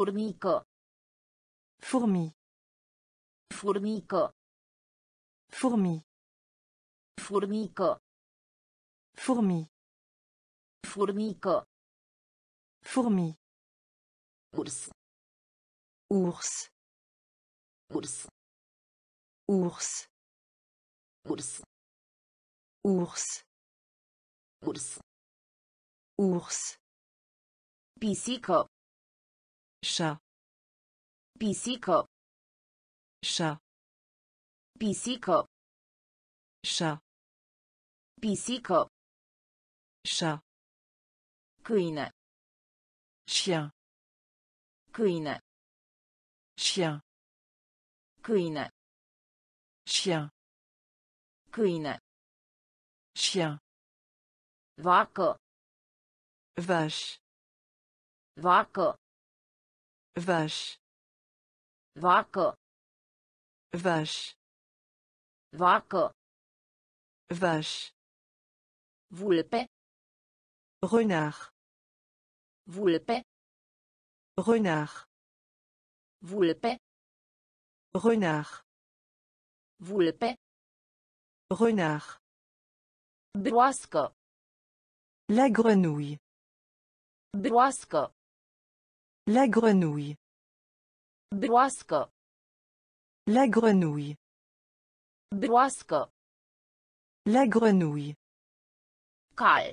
Formico. Fourmi. Formico. Fourmi. Formico. Fourmi. Formico. Fourmi. Ours. Ours. Ours. Ours. Ours. Ours. Ours. Ours. Pisico. Chat. Pisico. Chat. Pisico. Chat. Pisico. Chat. Câine. Chien. Câine. Chien. Câine. Chien. Câine. Chien. Vacă. Vache. Vacă. Vache. Vacă. Vache. Vacă. Vache. Vulpe. Renard. Vulpe. Renard. Vulpe. Renard. Vulpe. Renard. Broască. La grenouille. Broască. La grenouille. Broască. La grenouille. Broască. La grenouille. Cal.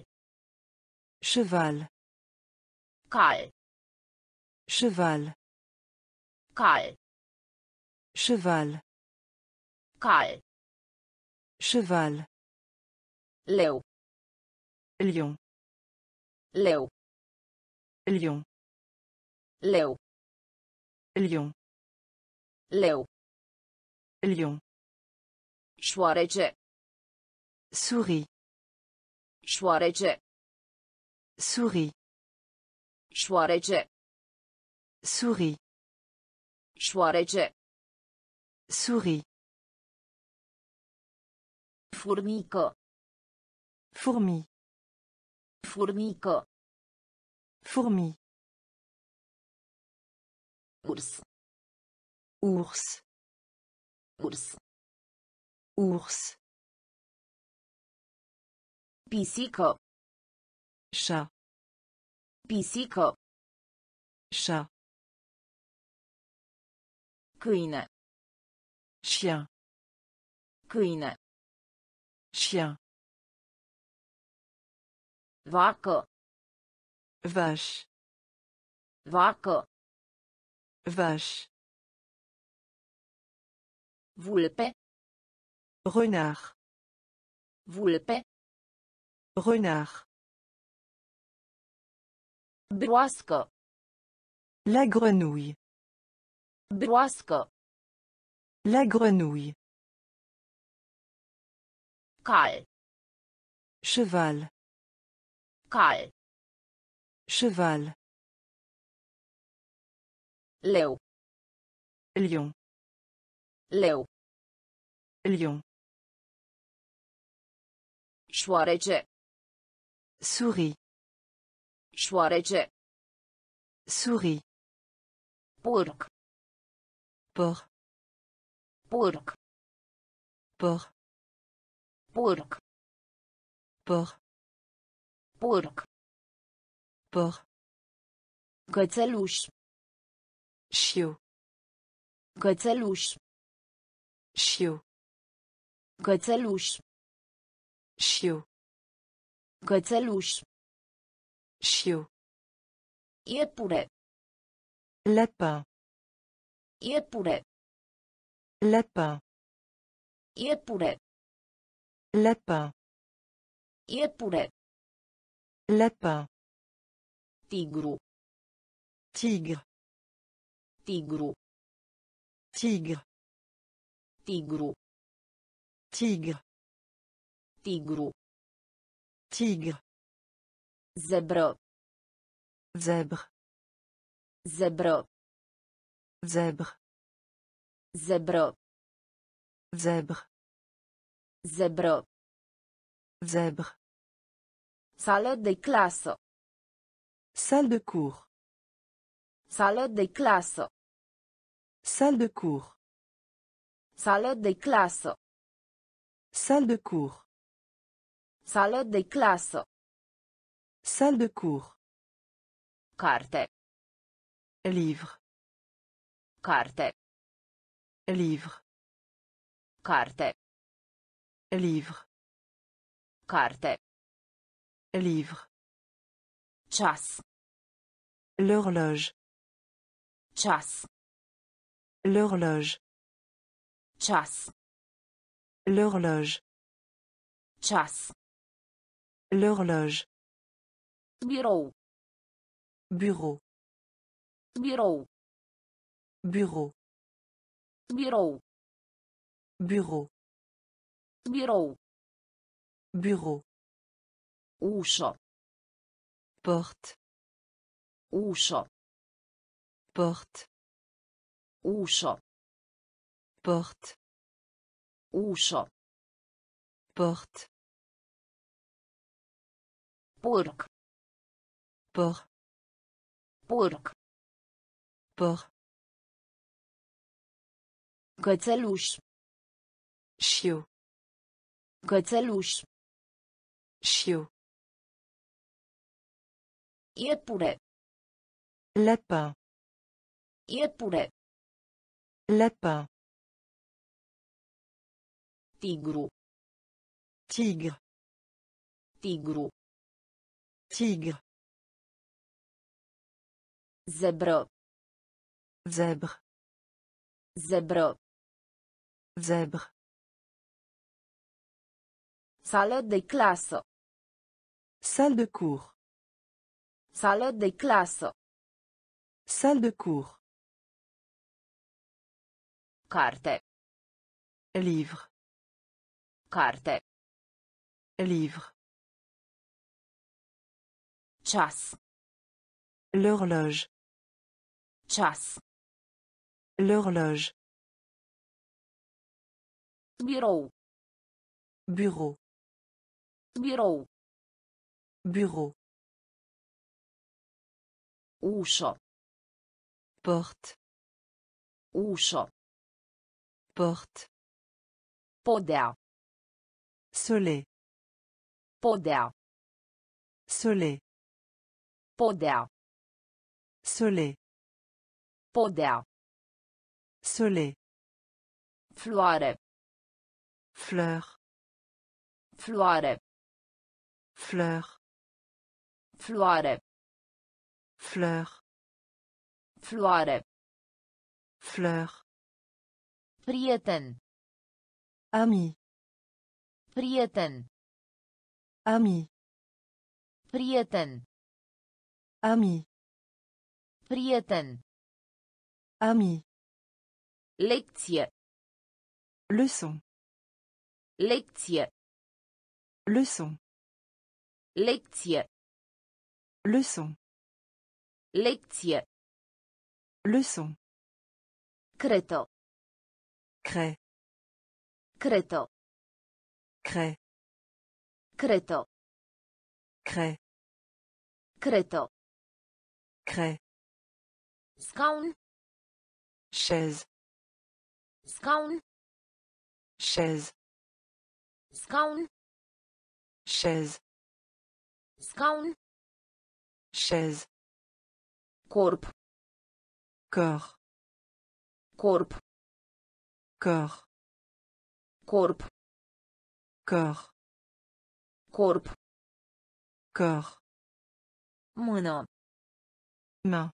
Cheval. Cal. Cheval. Cal. Cheval. Cal. Cheval. Léo. Lion. Léo. Lion. Léo. Lion. Léo. Lion. Șoarece. Souris. Șoarece. Souris. Șoarece. Souris. Șoarece. Souris. Fourmico. Fourmi. Fourmico. Fourmi. Ours. Ours. Ours. Ours. Pisico. Chat. Pisico. Chat. Câine. Chien. Câine. Chien. Vacă. Vache. Vacă. Vache. Vulpe. Renard. Vulpe. Renard. Broască. La grenouille. Broască. La grenouille. Cal. Cheval. Cal. Cheval. Léo. Lion. Léo. Lion. Șoarece. Souris. Șoarece. Souris. Porc. Porc. Porc. Porc. Porc. Porc. Porc. Porc. Cățeluș. Chiu. Cățeluș. Chiu. Cățeluș. Chiu. Cățeluș. Chiu. Iepure. Lapin. Iepure. Lapin. Iepure. Lapin. Iepure. Lapin. Tigru. Tigre. Tigru. Tigre. Tigru. Tigre. Tigru. Tigre. Zèbre. Zèbre. Zèbre. Zèbre. Zèbre. Zèbre. Zèbre. Zèbre. Salle de classe. Salle de cours. Sală de clasă. Salle de cours. Sală de clasă. Salle de cours. Sală de clasă. Salle de cours. Carte. Livre. Carte. Livre. Carte. Livre. Carte. Livre. Chasse. L'horloge. Chasse. L'horloge. Chasse. L'horloge. Chasse. L'horloge. Bureau. Bureau. Bureau. Bureau. Bureau. Bureau. Bureau. Bureau. Ușă. Porte. Ușă. Porte. Ușă. Porte. Ușă. Porte. Porc. Porc. Porc. Porc. Cățeluș. Chiu. Cățeluș. Chiu. Iepure. Lapin. Iepure. Lapin. Tigru. Tigre. Tigru. Tigre. Zèbre. Zèbre. Zèbre. Zèbre. Sală de clasă. Salle de cours. Sală de clasă. Salle de cours. Carte. Livre. Carte. Livre. Chasse. L'horloge. Chasse. L'horloge. Bureau. Bureau. Bureau. Bureau. Ușă. Porte. Ușă. Porte. Podea. Soleil. Podea. Soleil. Podea. Soleil. Podea. Soleil. Floare. Fleur. Floare. Fleur. Floare. Fleur. Floare. Fleur. Prieten. Ami. Prieten. Ami. Prieten. Ami. Prieten. Ami. Lecție. Leçon. Lecție. Leçon. Lecție. Leçon. Lecție. Leçon. Creto. Cré. Creto. Cré. Creto. Cré. Creto. Cré. Scaun. Chaise. Scaun. Chaise. Scaun. Chaise. Scaun. Chaise. Corp. Corps. Corp. Corps. Corp. Corps. Corp. Corps. Mână. Main.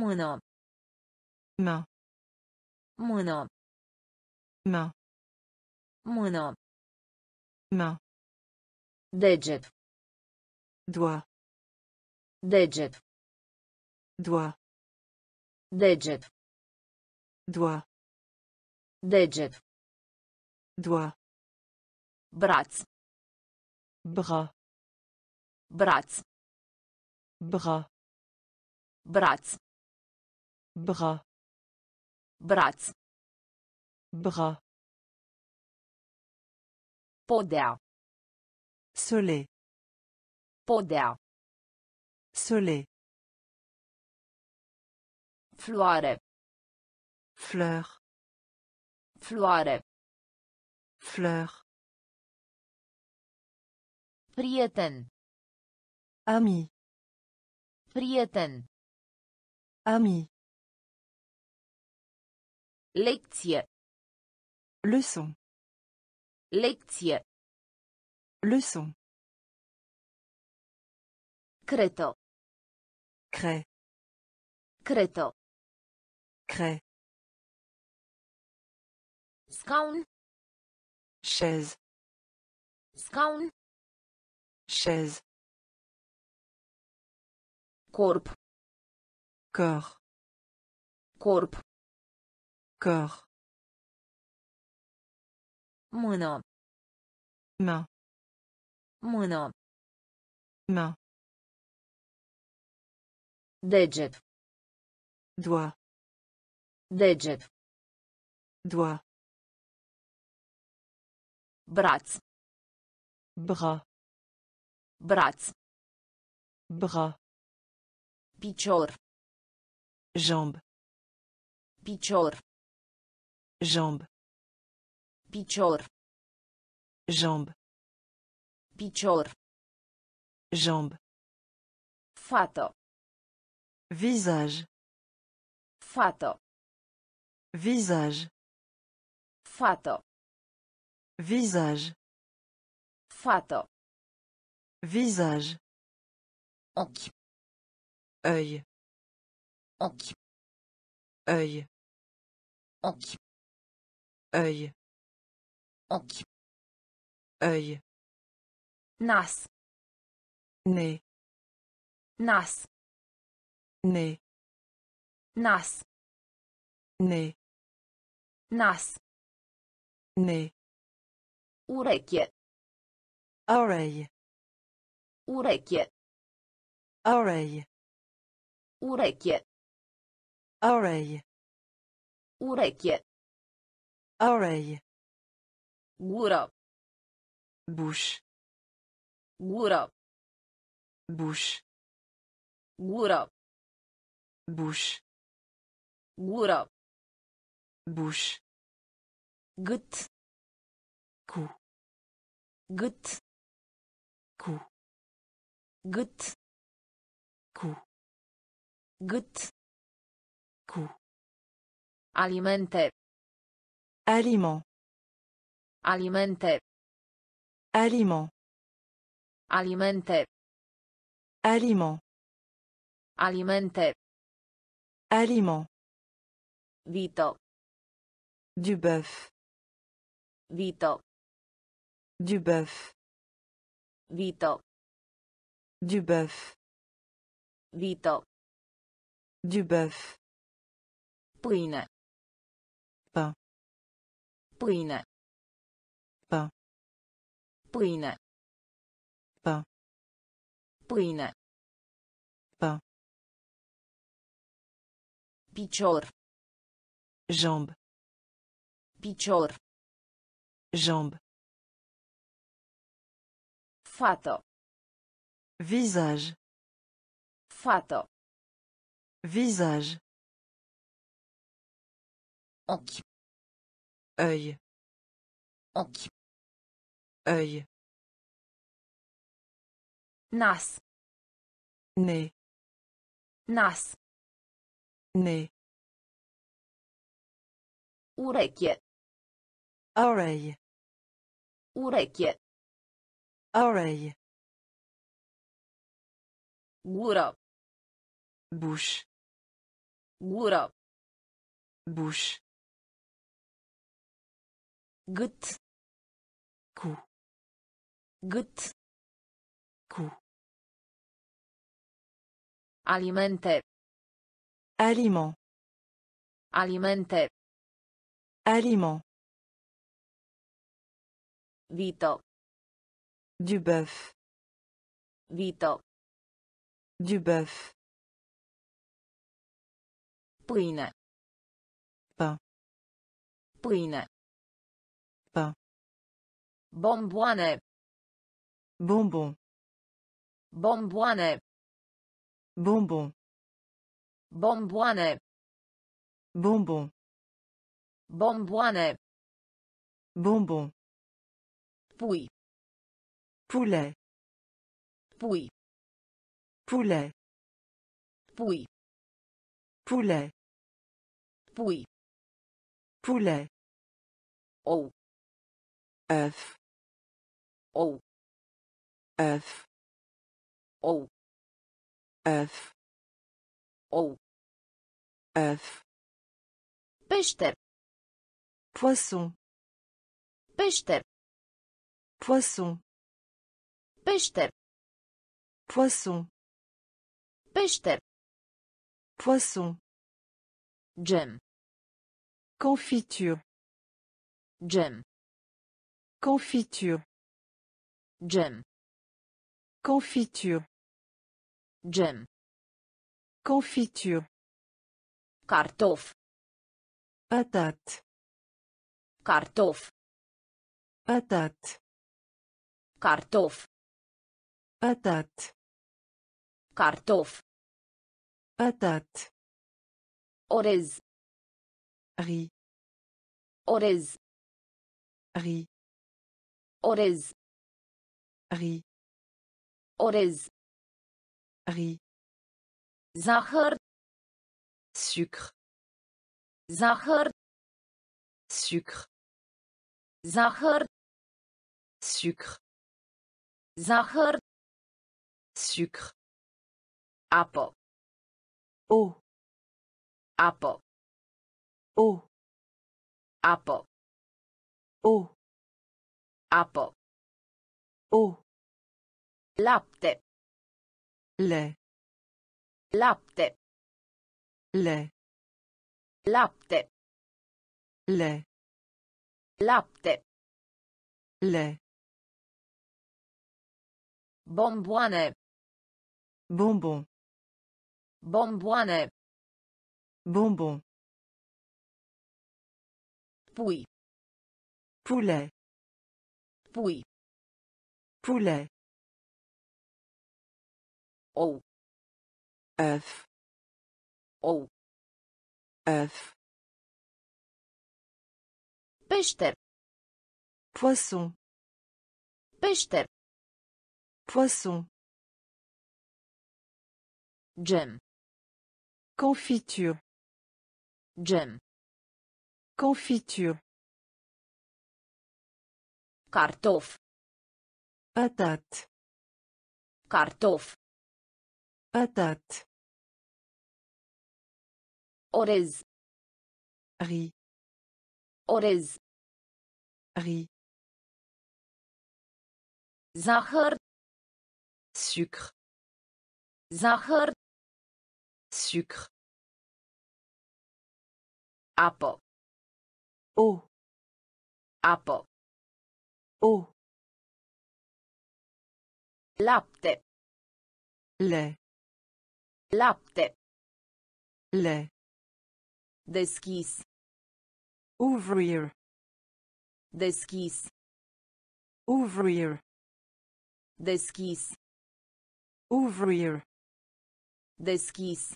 Mână. Main. Mână. Main. Mână. Main. Deget. Doigt. Deget. Doigt. Deget. Doigt. Deget. Doigt. Braț. Bras. Braț. Bras. Braț. Bras. Braț. Bras. Podea. Soleil. Podea. Soleil. Floare. Fleur. Floare. Fleur. Prieten. Ami. Prieten. Ami. Lecție. Leçon. Lecție. Leçon. Creto. Cré. Creto. Cré. Scaun. Chaise. Scaun. Chaise. Corp. Corps. Corp. Corps. Mână. Main. Mână. Main. Deget. Doigt. Deget. Doigt. Braț. Bras. Braț. Bras. Picior. Jambe. Picior. Jambe. Picior. Jambe. Picior. Jambe. Fată. Visage. Fată. Visage. Fată. Visage. Fată. Visage. Ochi. Œil. Ochi. Œil. Ochi. Œil. Ochi. Œil. Nas. Nez. Nas. Nez. Nas. Nez. Nas. Nez. Ureche. Oreille. Ureche. Oreille. Ureche. Oreille. Ureche. Oreille. Gură. Bouche. Gură. Bouche. Gură. Bouche. Gură. Bouche. Gât. Cou. Gât. Cou. Gât. Cou. Gât. Cou. Alimente. Aliment. Alimente. Aliment. Alimente. Aliment. Alimente. Aliment. Vito. Du bœuf. Vito. Du bœuf. Vito. Du bœuf. Vito. Du bœuf. Pâine. Pain. Pâine. Pain. Pâine. Pain. Pâine. Pain. Picior. Jambe. Picior. Jambe. Fată. Visage. Fată. Visage. Ochi. Œil. Ochi. Œil. Nas. Nez. Nas. Nez. Ureche. Oreille. Ureche. Oreille. Gură. Bouche. Gură. Bouche. Gât. Cou. Gât. Cou. Alimente. Aliment. Alimente. Aliment. Vito. Du bœuf. Vito. Du bœuf. Pâine. Pain. Pâine. Pain. Bomboane. Bonbon. Bomboane. Bonbon. Bomboane. Bonbon. Bomboane. Bonbon. Pui. Poulet. Pui. Poulet. Pui. Poulet. Pui. Poulet. Ou. Œuf. Ou. Œuf. Ou. Œuf. Ou. Œuf. Pêche. Poisson. Pêche. Poisson. Pêche. Poisson. Pêche. Poisson. Jam. Confiture. Jam. Confiture. Jam. Confiture. Jam. Confiture. Kartof. Patate. Kartof. Patate. Kartof. Patate. Kartof. Patate. Orez. Riz. Orez. Riz. Orez. Riz. Orez. Riz. Zahar. Sucre. Zahar. Sucre. Zahar. Sucre. Zahar. Sucre. Apo. Eau. Apo. Eau. Apo. Eau. Apo. Eau. Lapte. Lait. Lapte. Lait. Lapte. Lait. Lapte. Lait. Bomboane. Bonbon. Bomboane. Bonbon. Pui. Poulet. Pui. Poulet. Ou. Œuf. Ou. Œuf. Pêche. Poisson. Pêche. Poisson. Jam. Confiture. Jam. Confiture. Kartof. Patate. Kartof. Patate. Orez. Riz. Orez. Riz. Zahar. Sucre. Zahar. Sucre. Apo. Eau. Apo. Eau. Lapte. Lait. Lapte. Lait. Deschis. Ouvrir. Deschis. Ouvrir. Deschis. Ouvrir. Deschis.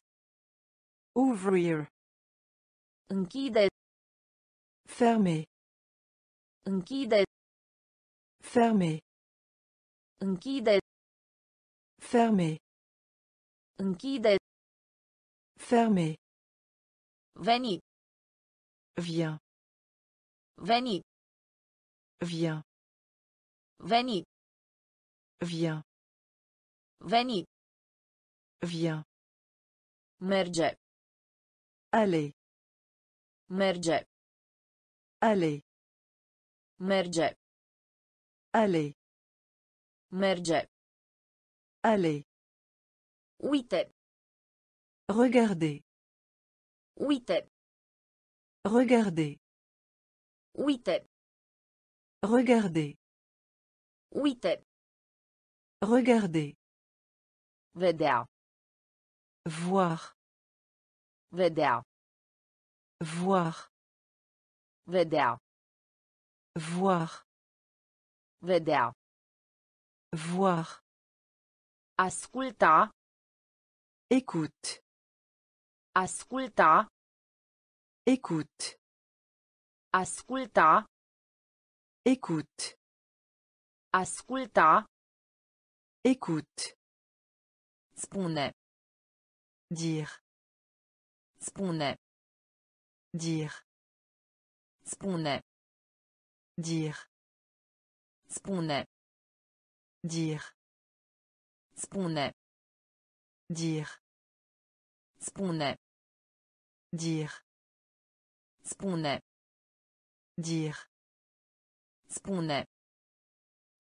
Ouvrir. Închide. Fermer. Închide. Fermer. Închide. Fermer. Închide. Fermer. Veni. Viens. Veni. Viens. Veni. Viens. Veni. Viens. Merge. Allez. Merge. Allez. Merge. Allez. Merge. Allez. Uite. Regardez. Uite. Regardez. Uite. Regardez. Uite. Regardez. Vedea. Voir. Vedea. Voir. Vedea. Voir. Vedea. Voir. Asculta. Écoute. Asculta. Écoute. Asculta. Écoute. Asculta. Écoute. Spune. Dire. Spune. Dire. Spune. Dire. Spune. Dire. Spune. Dire. Spune. Dire. Spune. Dire. Spune.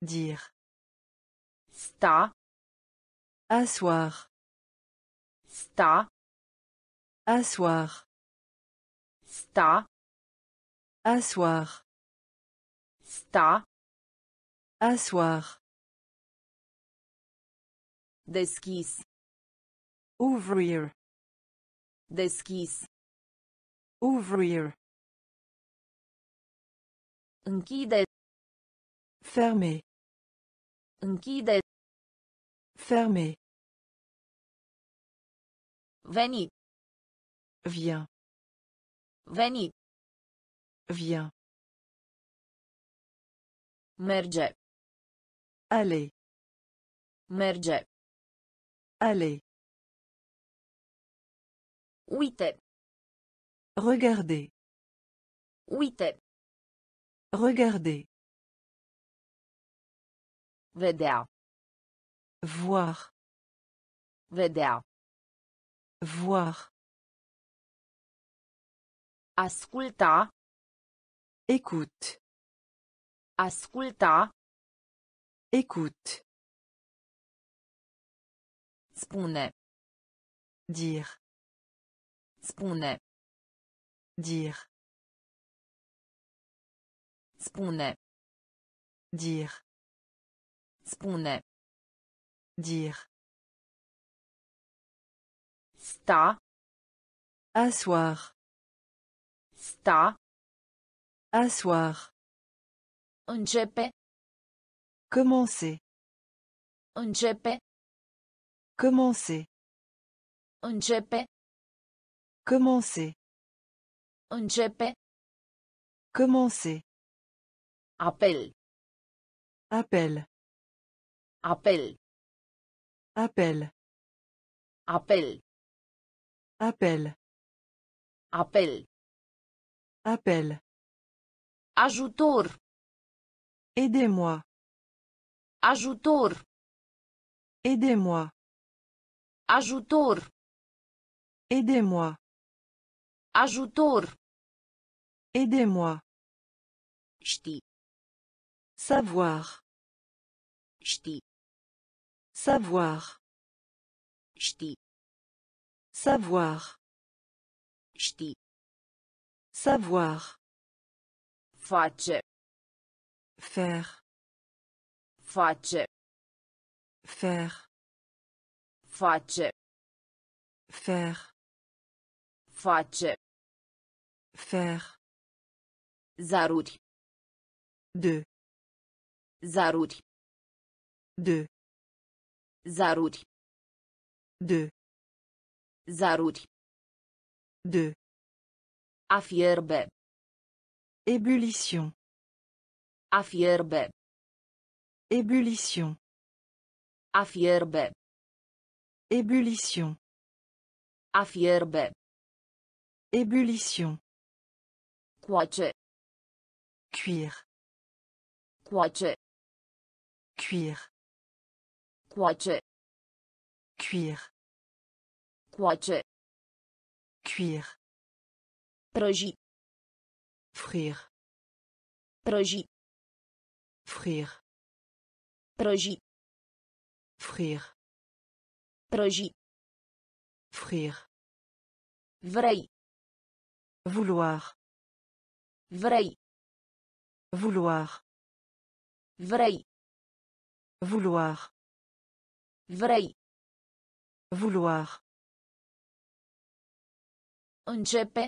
Dire. Sta. Asseoir. Sta. Asseoir. Sta. Asseoir. Sta. Asseoir. Deschis. Ouvrir. Deschis. Ouvrir. Închide. Fermer. Închide. Fermer. Veni. Viens. Veni. Viens. Merge. Allez. Merge. Allez. Uite. Regardez. Uite. Regardez. Vedea. Voir. Vedea. Voir. Asculta. Écoute. Asculta. Écoute. Spune. Dire. Spune. Dire. Spune. Dire. Spune. Dire. Sta. Asseoir. Sta. Asseoir. Începe. Commencer. Începe. Commencer. Începe. Commencer. Începe. Commencer. Appel. Appel. Appel. Appel. Appel. Appel. Appel. Appel. Ajutor. Aidez-moi. Ajutor. Aidez-moi. Ajutor. Aidez-moi. Ajutor. Aidez-moi. Ști. Savoir. Ști. Savoir. Ști. Savoir. Ști. Savoir. Face. Faire. Face. Faire. Face. Faire. Face. Faire. Zaruri. De. Zaruri. De. Zaruri. De. Zaruri. De. A fierbe. Ébullition. A fierbe. Ébullition. A fierbe. Ébullition. A fierbe. Ébullition. Coace. Cuire. Coace. Cuire. Coace. Cuire. Coace. Cuire. Prăji. Frire. Prăji. Frire. Prăji. Frire. Prăji. Frire. Vrei. Vouloir. Vrei. Vouloir. Vrei. Vouloir. Vrei. Vouloir. Începe.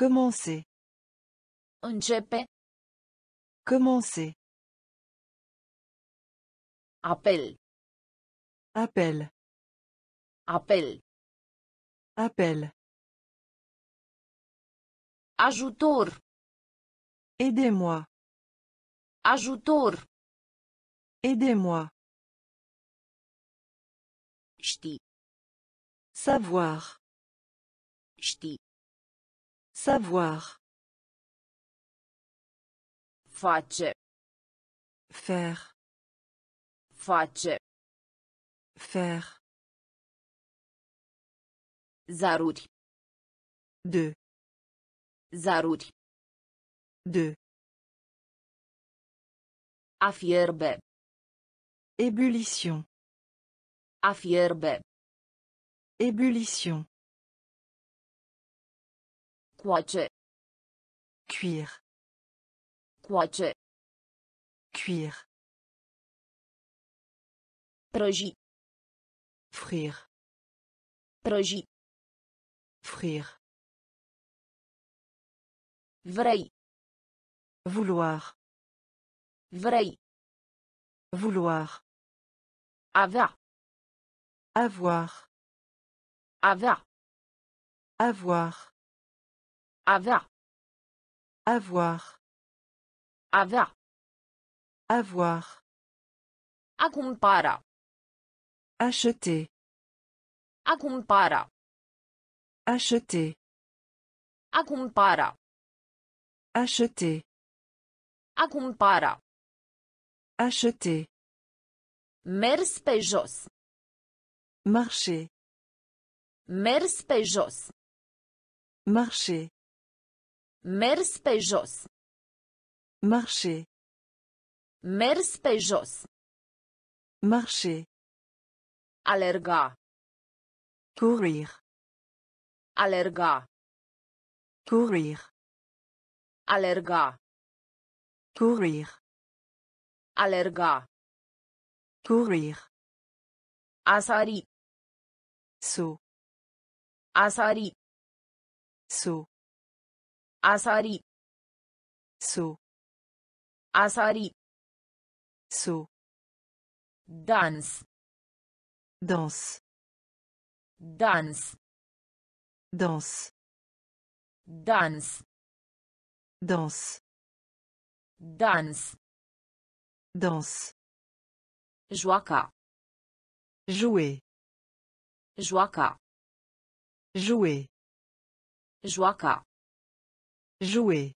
Commencer. Începe. Commencer. Appel. Appel. Appel. Appel. Ajutor. Aidez-moi. Ajutor. Aidez-moi. Ști. Savoir. Ști. Savoir. Face. Faire. Face. Faire. Zaruri. De. Zaruri. De. A fierbe. Ébullition. A fierbe. Ébullition. Coace. Cuire. Coace. Cuire. Prăji. Frire. Prăji. Frire. Vrei. Vouloir. Vrei. Vouloir. Avea. Avoir. Avea. Avoir. Avea. Avoir. Avea. Avoir. A cumpăra. Acheter. A cumpăra. Acheter. A cumpăra. Acheter. A cumpăra. Acheter. Mers pe jos. Marcher. Mers pe jos. Marcher. Mers pe jos. Marcher. Mers pe jos. Marcher. Alerga. Courir. Alerga. Courir. Alerga. Courir. Alerga. Courir. Asari. Saut. Asari. Saut. Asari. Saut. Asari. Saut. Danse. Danse. Danse. Danse. Danse. Danse. Danse. Danse. Joaca. Jouer. Joaca. Jouer. Joaca. Jouer.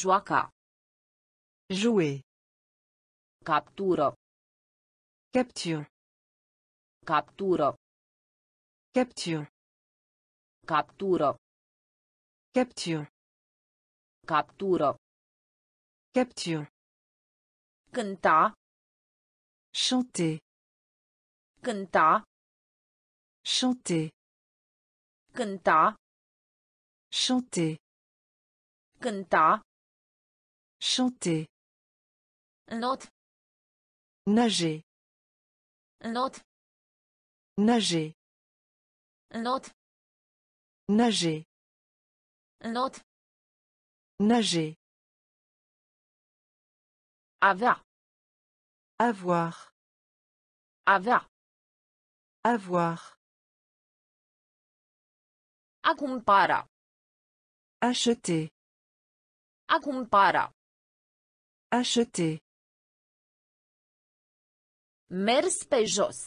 Joaca. Jouer. Captură. Capture. Captură. Capture. Captură. Capture. Captură. Capture. Cânta. Chanter. Cânta. Chanter. Cânta. Chanter. Cânta. Chanter. Not. Nager. Not. Nager. Not. Nager. Not. Nager. Avea. Avoir. Avea. Avoir. A cumpăra. Acheter. A cumpăra. Acheter. Mers pe jos.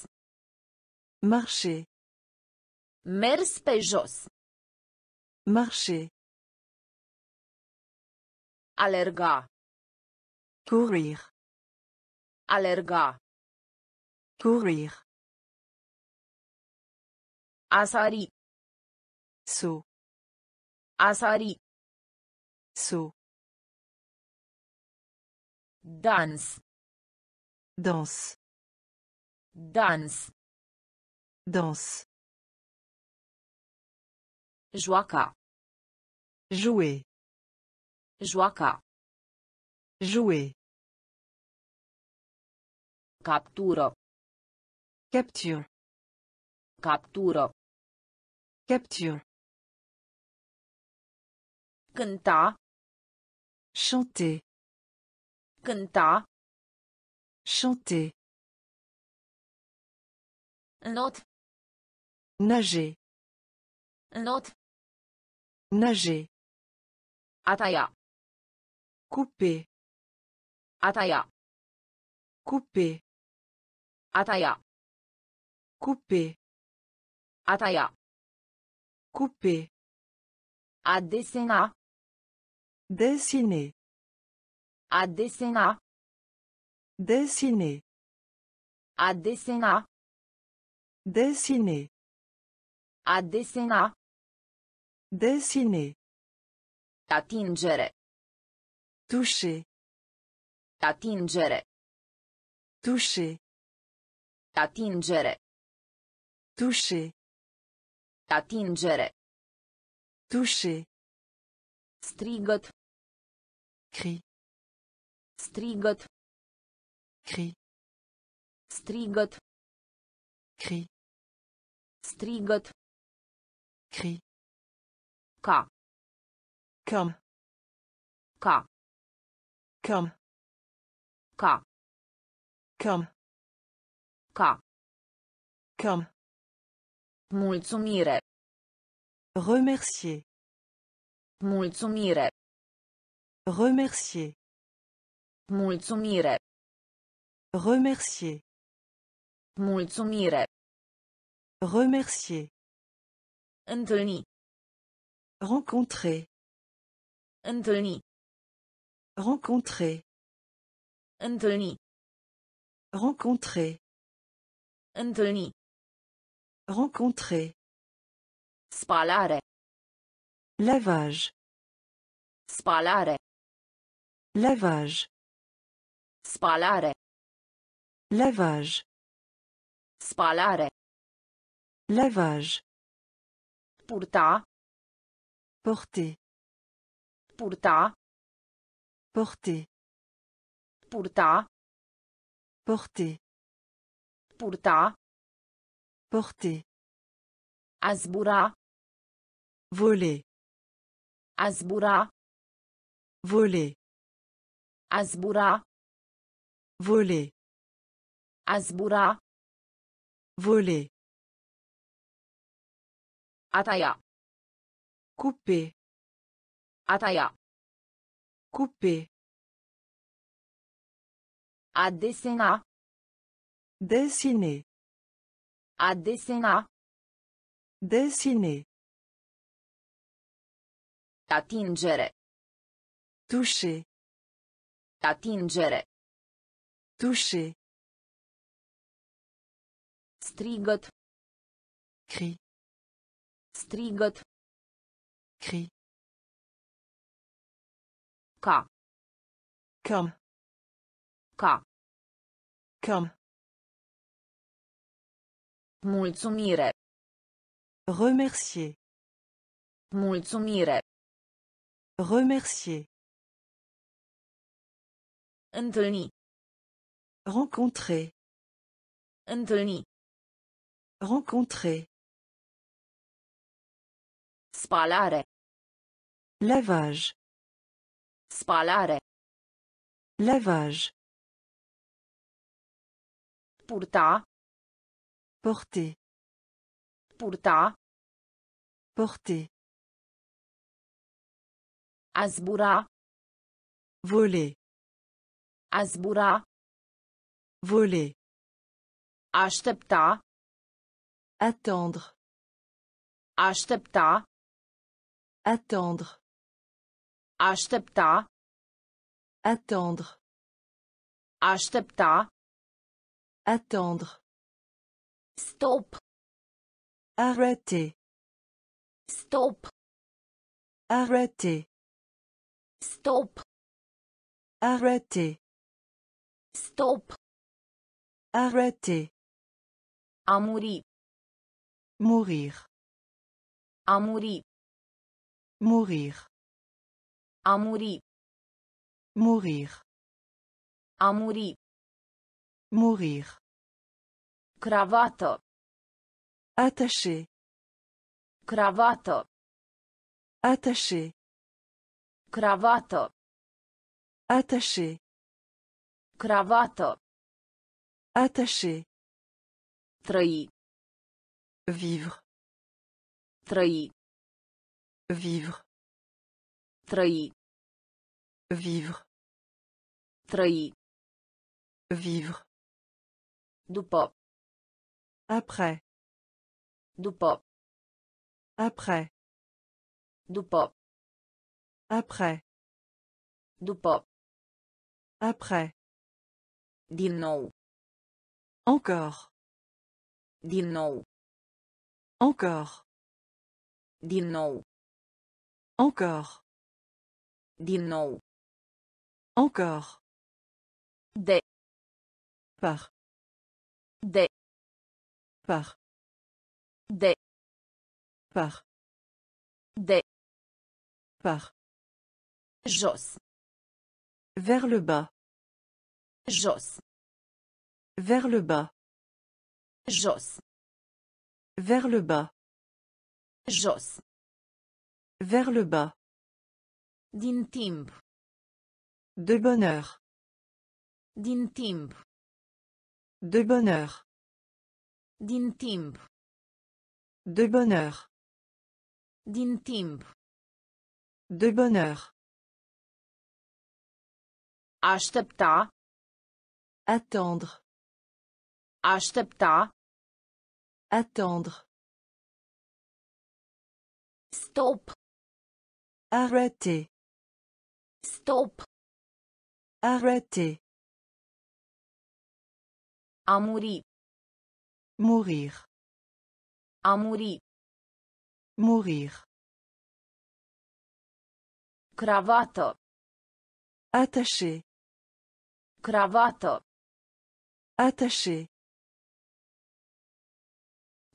Marcher. Mers pe jos. Marcher. Alerga. Courir. Alerga. Courir. Asari. Saut. Asari. Saut. Danse. Danse. Danse. Danse. Joaca. Jouer. Joaca. Jouer. Captură. Capture. Captură. Capture. Cânta. Chanter. Cânta. Chanter. Not. Nager. Not. Nager. Ataia. Couper. Ataia. Couper. Ataia. Couper. Ataia. Couper. A dessiner. Dessiner. A dessiner. Dessiner. A dessiner. Dessiner. A dessiner. Dessiner. Attingere. Toucher. Attingere. Toucher. Attingere. Toucher. Attingere. Toucher. Strigot. Cri. Strigot. Cri. Strigot. Cri. Strigot. Cri. Ca. Comme. Ca. Comme. Ca. Comme. Ca. Comme. Mulțumire. Remercier. Mulțumire. Remercier. Mulțumire. Remercier. Mulțumire. Remercier. Întâlni. Rencontrer. Întâlni. Rencontrer. Întâlni. Rencontrer. Întâlni. Rencontrer. Spalare. Lavage. Spalare. Lavage. Spalare. Lavage. Spalare. Lavage. Purta. Porter. Purta. Porter. Purta. Porter. Purta. Porter. A zbura. Voler. A zbura. Voler. A zbura. Voler. A zbura. Voler. Ataia. Couper. Ataia. Couper. A dessiner. Dessiner. A dessiner. Dessiner. Attingere. Toucher. Attingere. Toucher. Strigot. Cri. Strigot. Cri. Ca. Comme. Ca. Comme. Mulțumire. Remercier. Mulțumire. Remercier. Întâlni. Rencontrer. Întâlni. Rencontrer. Spalare. Lavage. Spalare. Lavage. Purta. Porter. Purta. Porter. A zbura. Voler. A zbura. Voler. Aștepta. Attendre. Aștepta. Attendre. Aștepta. Attendre. Aștepta. Attendre. Stop. Arrêter. Stop. Arrêter. Stop. Arrêter. Stop. Arrêter. A muri. Mourir. A muri. Mourir. A muri. Mourir. A muri. Mourir. Cravate. Attaché. Cravate. Attaché. Cravate. Attaché. Cravate. Attaché. Trăi. Vivre. Trăi. Vivre. Trăi. Vivre. Trăi. Vivre. După. Après. După. Après. După. Après. După. Après. Din nou. Encore. Din nou. Encore. Din nou. Encore. Din nou. Encore. Des. Par. Des. Par. Des. Par. Des. Par. Jos. Vers le bas. Jos. Vers le bas. Jos. Vers le bas. Jos. Vers le bas. Din timp. De bonheur. Din timp. De bonheur. Din timp. De bonheur. Din timp. De bonheur. Aștepta. Attendre. Aștepta. Attendre. Stop. Arrêter. Stop. Arrêter. A muri. Mourir. A muri. Mourir. Cravată. Attaché. Cravată. Attaché.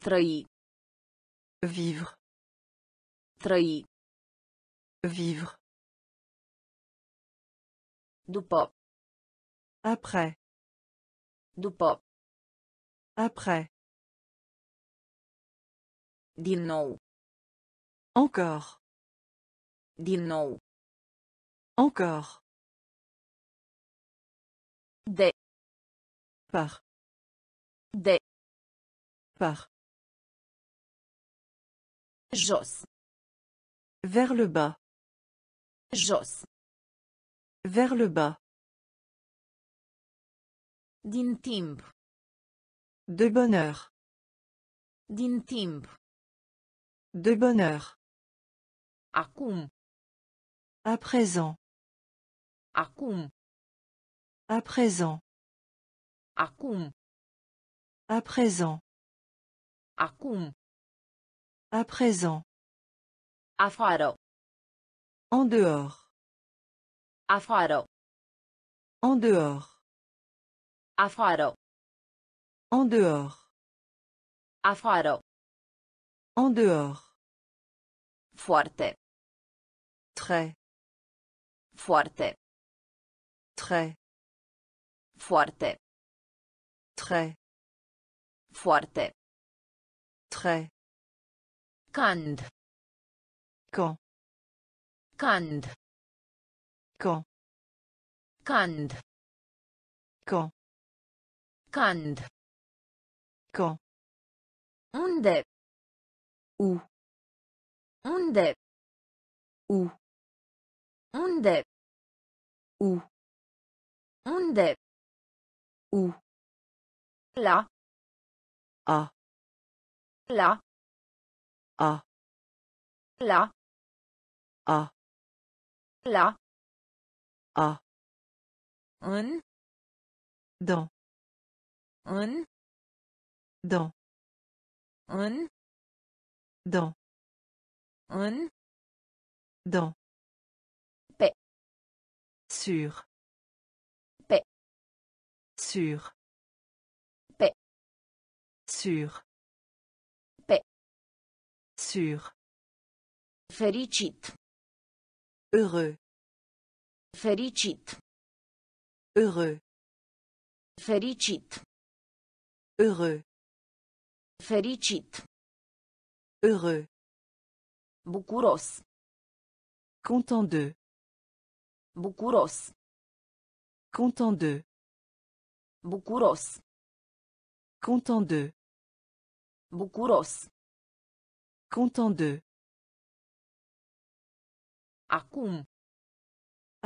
Trăi. Vivre. Trăi. Vivre. După. Après. După. Après. Din nou. Encore. Din nou. Encore. Des. Par. Des. Par. Jos. Vers le bas. Jos. Vers le bas. Din timp. De bonheur. Din timp. De bonheur. Acum. À présent. Acum. À présent. Acum. À présent. Acum. À présent. Afară. En dehors. Afară. En dehors. Afară. En dehors. Afară. En dehors. Foarte. Très. Foarte. Très. Foarte. Très. Foarte. Très. Quand. Quand. Quand. Quand. Quand. Quand. Quand. Quand. Unde. Où. Unde. Où. Unde. Où. Unde. Où. La. A. La. A. La. A. La. A. În. Dans. În. Dans. În. Dans. În. Dans. Pe. Sur. Pe. Sur. Pe. Sur. Pe. Sur. Fericit. Heureux. Fericit. Heureux. Fericit. Heureux. Fericit. Heureux. Bucuros. Content de. Bucuros. Content de. Bucuros. Content de. Bucuros. Content de. Acum.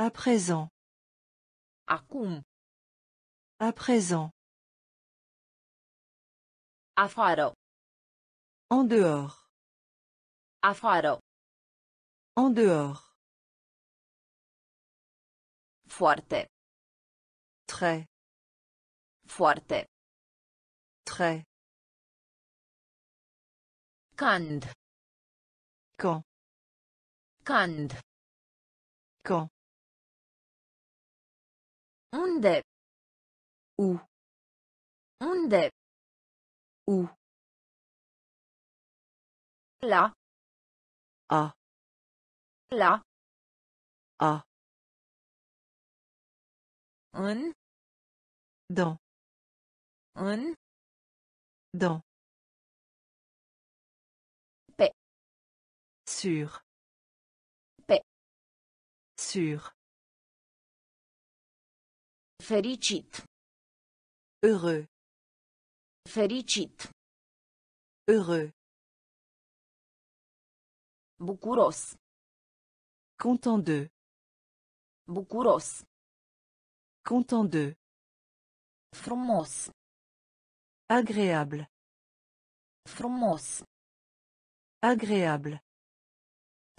À présent. Acum. À présent. Afară. En dehors. Afară. En dehors. Foarte. Très. Foarte. Très. Quand. Quand. Quand. Quand. Unde. Où. Unde. Où. La. A. La. A. Un. Dans. Un. Dans. Paix. Sur. Paix. Sur. Fericit. Heureux. Fericit. Heureux. Bucuros. Content de. Bucuros. Content de. Frumos. Agréable. Frumos. Agréable.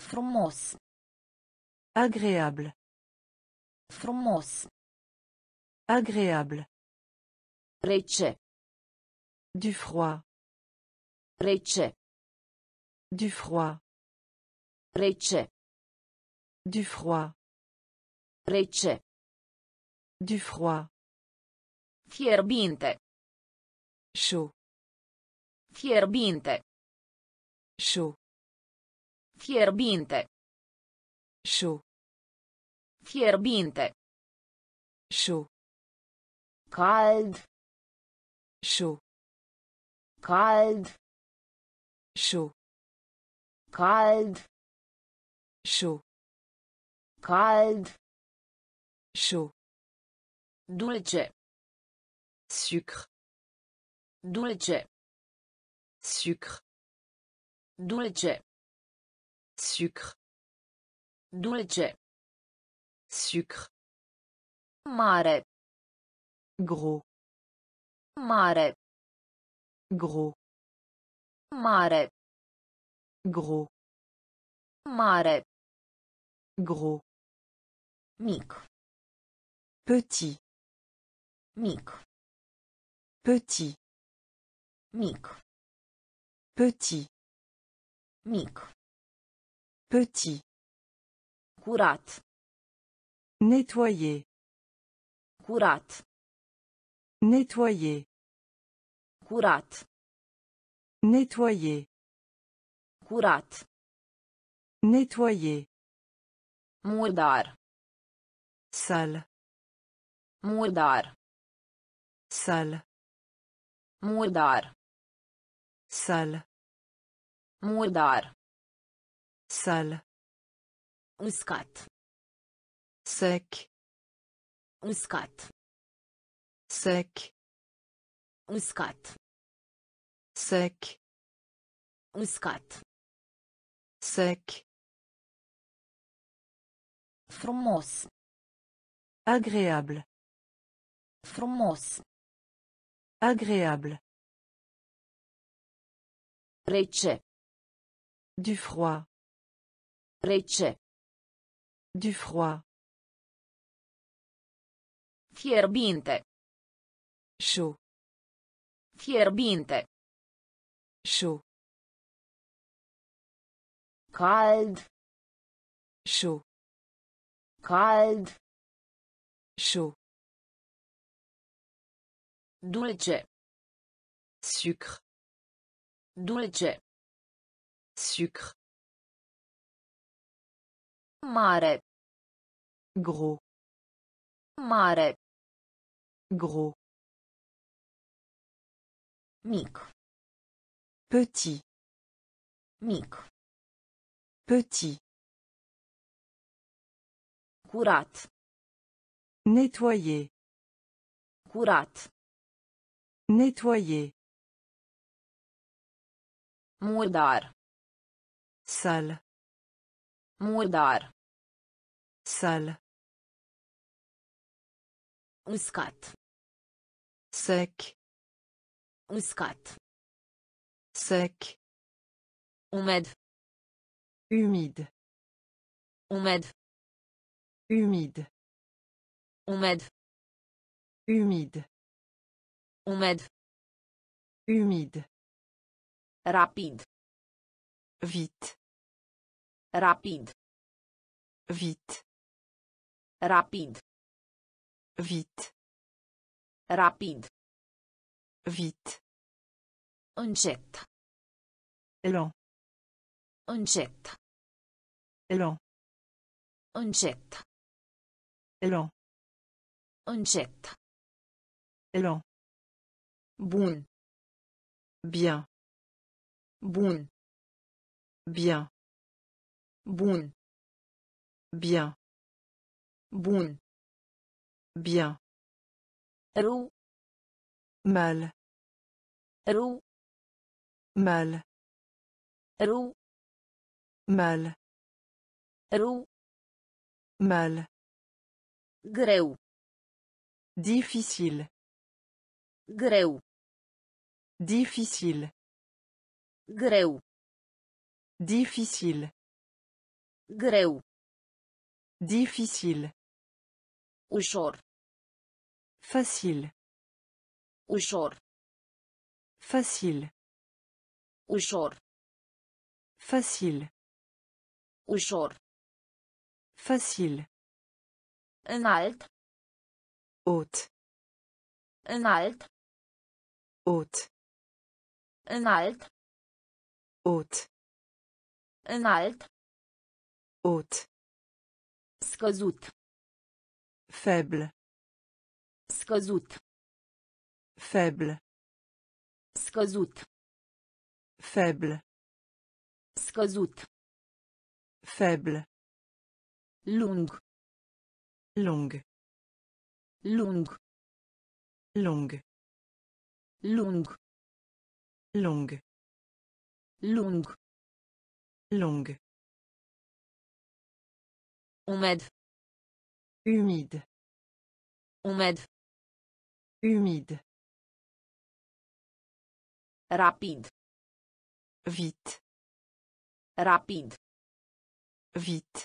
Frumos. Agréable. Frumos. Agréable. Rece. Du froid. Rece. Du froid. Rece. Du froid. Rece. Du froid. Fierbinte. Chaud. Fierbinte. Chaud. Fierbinte. Chaud. Fierbinte. Chaud. Cald. Chaud. Cald. Chaud. Cald. Chaud. Cald. Chaud. Dulce. Sucre. Dulce. Sucre. Dulce. Sucre. Dulce. Sucre. Mare. Gros. Mare. Gros. Mare. Gros. Mare. Gros. Mic. Petit. Mic. Petit. Mic. Petit. Mic. Petit. Curat. Nettoyer. Curat. Nettoyer. Curat. Nettoyer. Curat. Nettoyer. Murdar. Sale. Murdar. Sale. Murdar. Sale. Murdar. Sale. Uscat. Sec. Uscat. Sec. Uscat. Sec. Uscat. Sec. Frumos. Agréable. Frumos. Agréable. Rece. Du froid. Rece. Du froid. Fierbinte. Chaud. Fierbinte. Chaud. Cald. Chaud. Cald. Chaud. Dulce. Sucre. Dulce. Sucre. Mare. Gros. Mare. Gros. Mic. Petit. Mic. Petit. Curat. Nettoyer. Curat. Nettoyer. Murdar. Sale. Murdar. Sale. Uscat. Sec. Uscat. Sec. Umed. Humide. Umed. Humide. Umed. Humide. Umed. Humide. Rapide. Vite. Rapide. Vite. Rapide. Vite. Rapide. Vite. Încet. Lent. Încet. Lent. Încet. Lent. Încet. Lent. Bun. Bien. Bun. Bien. Bun. Bien. Bun. Bien. Roux. Mal. Roux. Mal. Roux. Mal. Roux. Mal. Greu. Difficile. Greu. Difficile. Greu. Difficile. Greu. Difficile. Ușor. Facile. Ușor. Facile. Ușor. Facile. Ușor. Facile. Înalt. Haut. Înalt. Haut. Înalt. Haut. Înalt. Haut. Scăzut. Faible. Scăzut. Faible. Scăzut. Faible. Scăzut. Faible. Lung. Lung. Lung. Lung. Lung. Lung. Lung. Lung. Umed. Humide. Umed. Humide. Rapide. Vite. Rapide. Vite.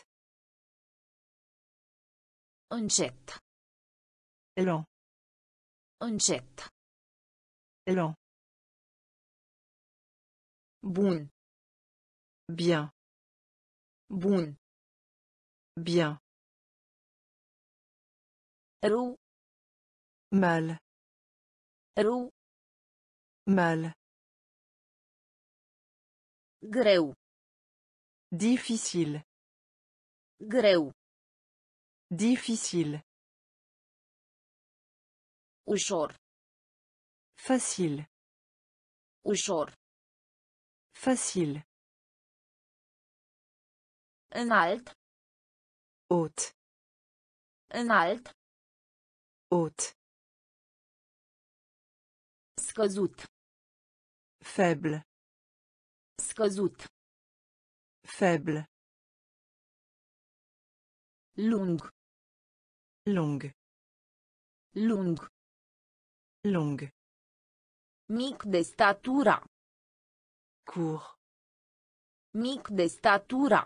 Încet. Lent. Încet. Lent. Bun. Bien. Bun. Bien. Roux. Mal. Roux. Mal. Greu. Difficile. Greu. Difficile. Ușor. Facile. Ușor. Facile. Înalt. Haut. Înalt. Haut. Scăzut. Faible. Scăzut. Faible. Lung. Lung. Lung. Lung. Mic de statura. Court. Mic de statura.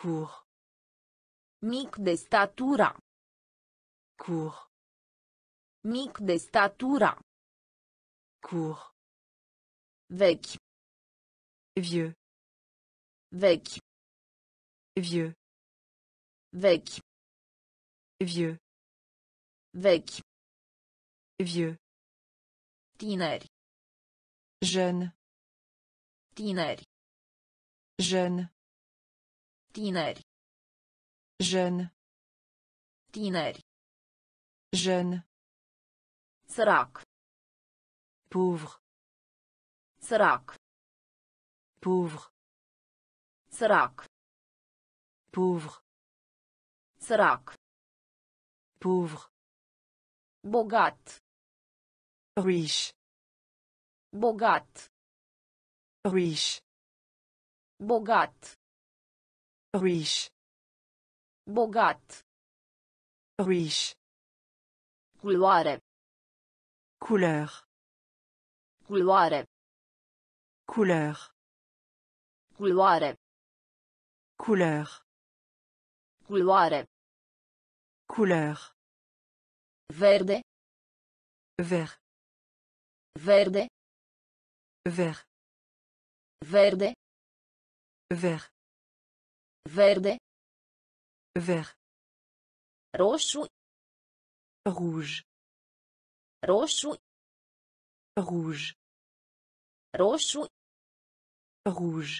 Court. Mic de statura. Court. Mic de statura. Court. Vec. Vieux. Vec. Vieux. Vec. Vieux. Vec. Vieux. Tineri. Jeune. Tineri. Jeune. Tineri. Jeune. Tineri. Jeune. Sărac. Pauvre. Sărac. Pauvre. Sărac. Pauvre. Sărac. Pauvre. Bogat. Riche. Bogat. Riche. Bogat. Riche. bogat, riche, culoare, couleur, culoare, couleur, culoare, couleur, verde, vert, verde, vert, verde, vert, verde, vert, roșu, rouge, roșu, rouge, roșu, rouge,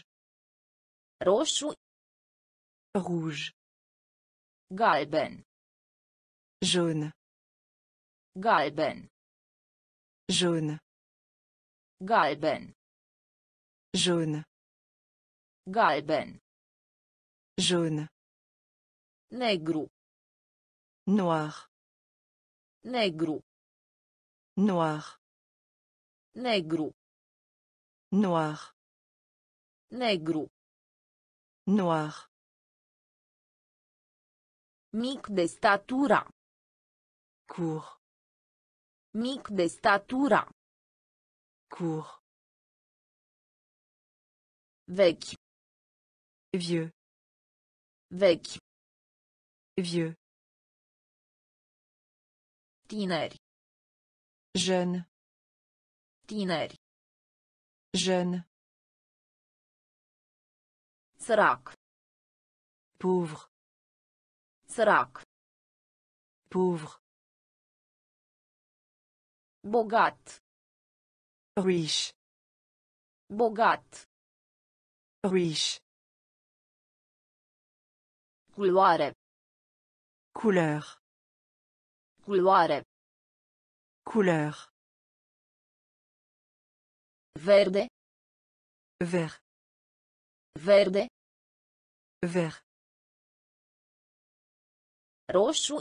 roșu, rouge, galben, jaune, galben, jaune, galben, jaune, galben, jaune, negru, noir, negru, noir, negru, noir, mic de statura, court, mic de statura, court, vecchi, vieux, vecchi, vieux, tineri, jeune, tineri, jeune, sărac, pauvre, sărac, pauvre, bogat, riche, culoare, couleur, verde, vert, roșu,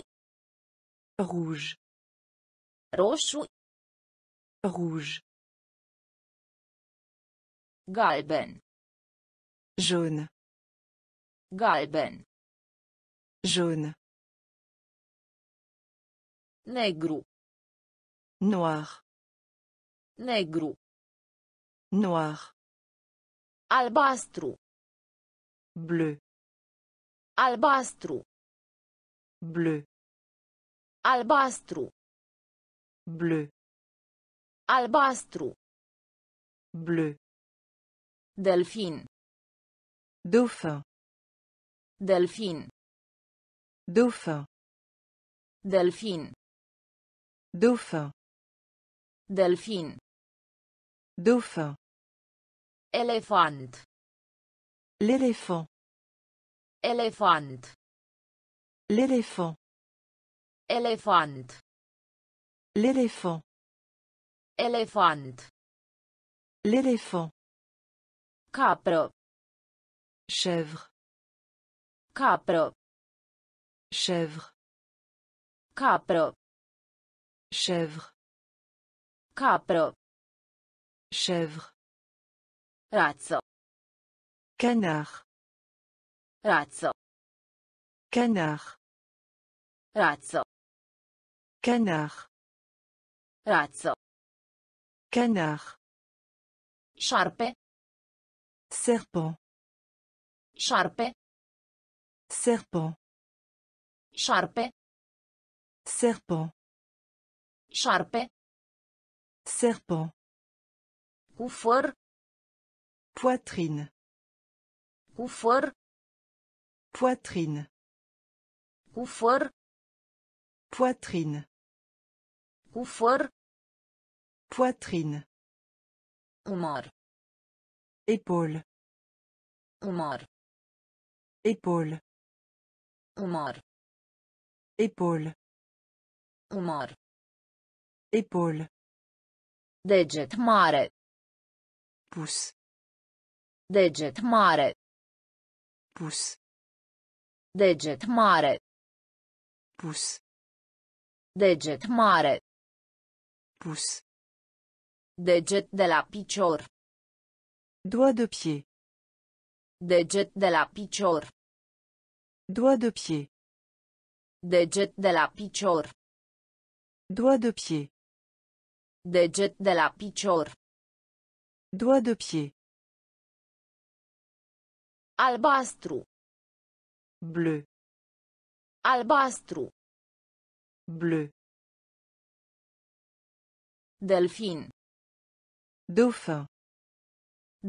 rouge, galben, jaune, negru, noir, albastru, bleu, albastru, bleu, albastru, bleu, delfin, dauphin, delfin, dauphin, delfin, dauphin, l'éléphant, elefant, l'éléphant, capre, chèvre, capre, chèvre, capre, chèvre, razzo, canard, razzo, canard, razzo, canard, sciarpe, serpent, sciarpe, serpent, sciarpe, serpent, cufăr, poitrine, cufăr, poitrine, cufăr, poitrine, cufăr, poitrine, umăr, épaule, umăr, épaule, umăr, épaule, umăr, épaule, deget mare, pouce, deget mare, pouce, deget mare, pouce, deget mare, pouce, deget de la picior, doigt de pied, deget de la picior, doigt de pied, Deget de la picior. Doigt de pied. Deget de la picior. Doigt de pied. Albastru. Bleu. Albastru. Bleu. Delfin. Dauphin.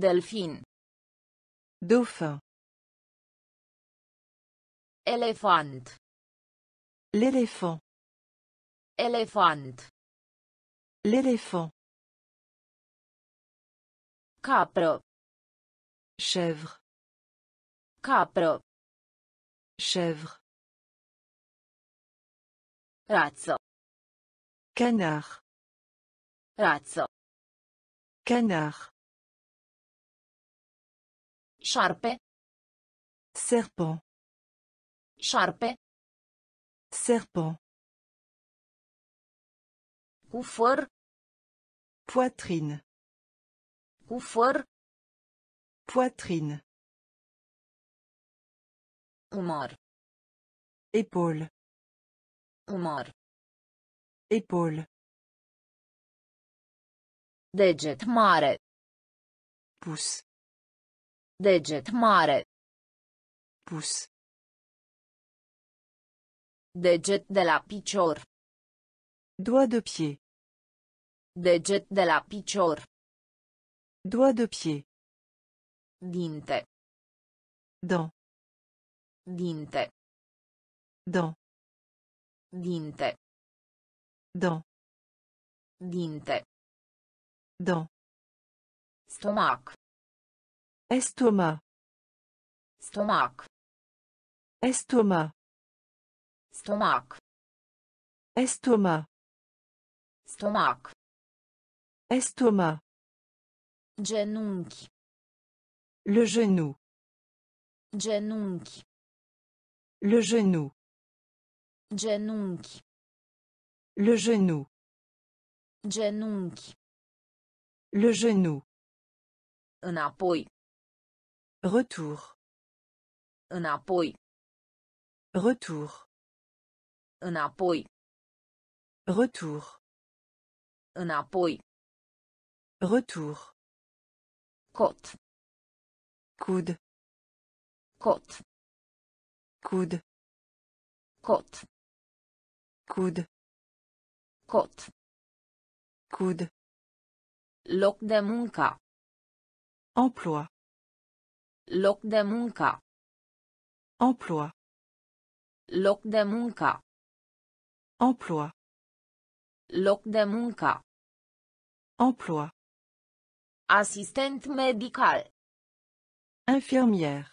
Delfin. Dauphin. Elefant. L'éléphant. Elefant. L'éléphant. Capră. Chèvre. Capră. Chèvre. Rață. Canard. Rață. Canard. Șarpe. Serpent. Șarpe. Serpent. Cufăr. Poitrine. Cufăr. Poitrine. Umăr. Épaule. Umăr. Épaule. Deget mare. Pouce. Deget mare. Pouce. Deget de la picior. Doigt de pied. Deget de la picior. Doigt de pied. Dinte. Dent. Dinte. Dent. Dinte. Dent. Dinte. Dent. Stomac. Estomac. Stomac. Estomac. Stomac. Estomac. Stomac. Estomac. Genunchi. Le genou. Genunchi. Le genou. Genunchi. Le genou. Genunchi. Le genou. Înapoi. Retour. Înapoi. Retour. Înapoi. Retour. Înapoi. Retour. Cot. Coude. Cot. Coude. Cot. Coude. Cot. Coude. Loc de muncă. Emploi. Loc de muncă. Emploi. Loc de muncă. Emploi. Loc de muncă. Emploi. Asistent medical. Infirmière.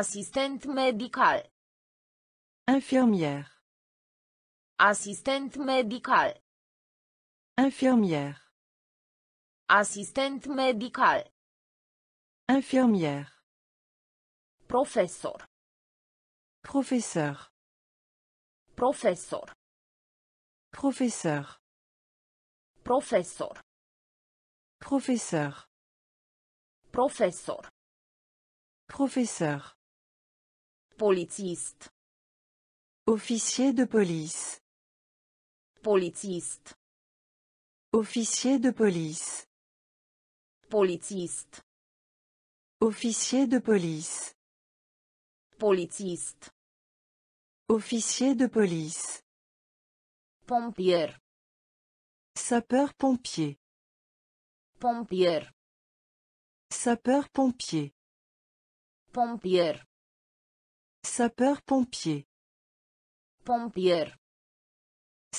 Asistent medical. Infirmière. Asistent medical. Infirmière. Asistent medical. Infirmière. Professeur. Professeur. Professeur. Professeur. Professeur. Professeur. Professeur. Professeur. Polițist. Officier de police. Polițist. Officier de police. Polițist. Officier de police. Polițist. Officier de police. Pompier. Sapeur-pompier. Pompier. Sapeur-pompier. Pompier. Sapeur-pompier. Pompier.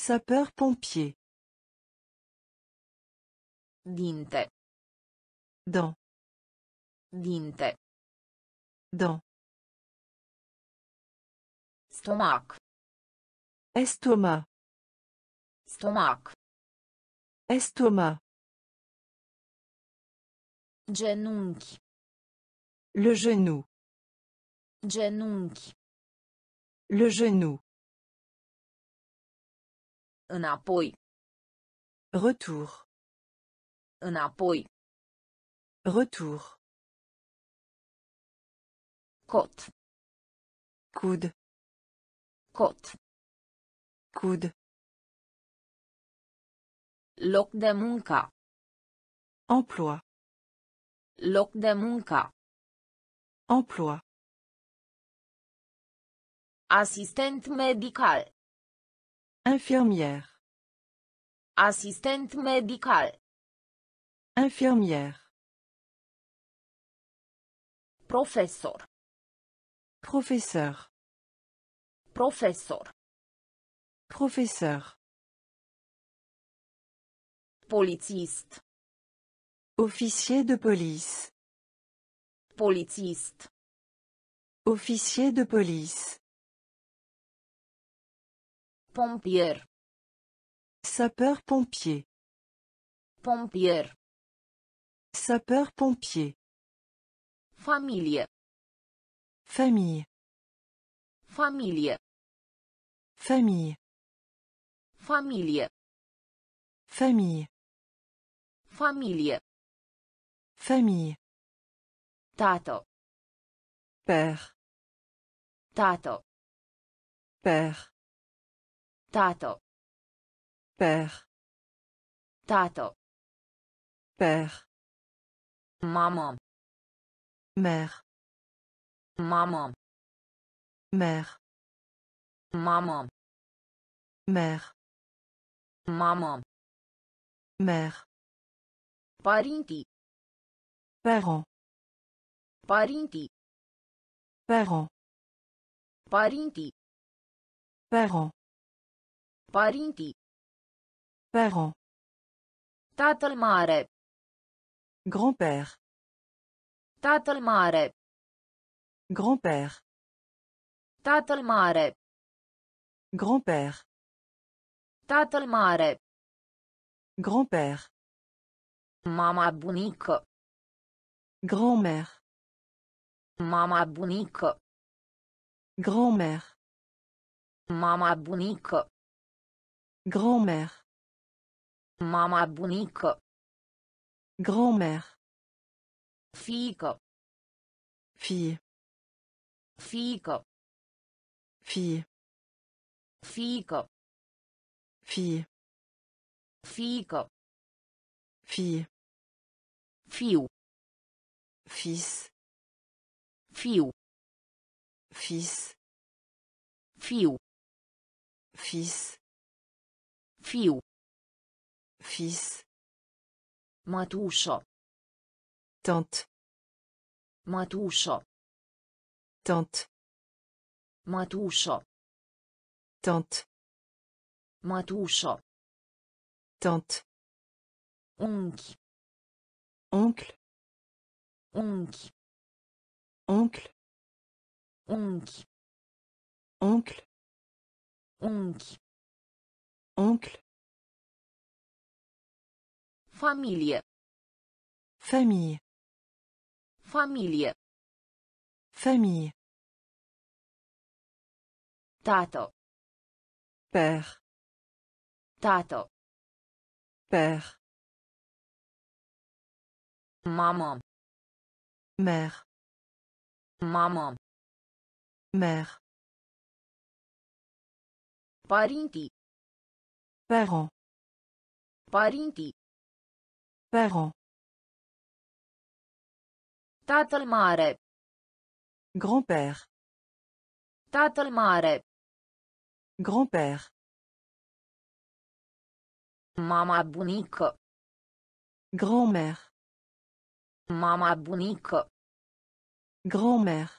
Sapeur-pompier. Dinte. Dent. Dinte. Dent. Stomac. Estomac. Stomac. Estomac. Genunchi. Le genou. Genunchi. Le genou. Înapoi. Retour. Înapoi. Retour. Cot. Coude. Cot. Coude. Loc de muncă. Emploi. Loc de muncă. Emploi. Asistent medical. Infirmière. Asistent medical. Infirmière. Professeur. Professeur. Professeur. Professeur. Polițist. Officier de police. Polițist. Officier de police. Pompier. Sapeur-pompier. Pompier. Sapeur-pompier. Familie. Famille. Familie. Famille. Familie. Famille. Familie. Famille. Tato. Père. Tato. Père. Tato. Père. Tato. Père. Maman. Mère. Maman. Mère. Maman. Mère. Maman. Mère. Parinti. Parent. Parinti. Parent. Parinti. Parent. Parinti. Parent. Tatăl mare. Grand-père. Tatăl mare. Grand-père. Tatăl mare. Grand-père. Tatăl mare. Grand-père. Mama bunică. Grand-mère. Mama bunică. Grand-mère. Mama bunică. Grand-mère. Mama bunică. Grand-mère. Fică. Fille. Fică. Fille. Fică. Fille. Fică. Fille. Fiu. Fils. Fiu. Fils. Fiu. Fils. Fiu. Fils. Mătușă. Tante. Mătușă. Tante. Mătușă. Tante. Mătușă. Tante. Oncle. Oncle. Oncle. Oncle. Oncle. Oncle. Oncle. Oncle. Familie. Famille. Familie. Famille. Tato. Père. Tato. Père. Maman. Mère. Maman. Mère. Parinti. Parent. Parinti. Parent. Tatăl mare. Grand-père. Tatăl mare. Grand-père. Mama bunică. Grand-mère. Mama bunică. Grand-mère.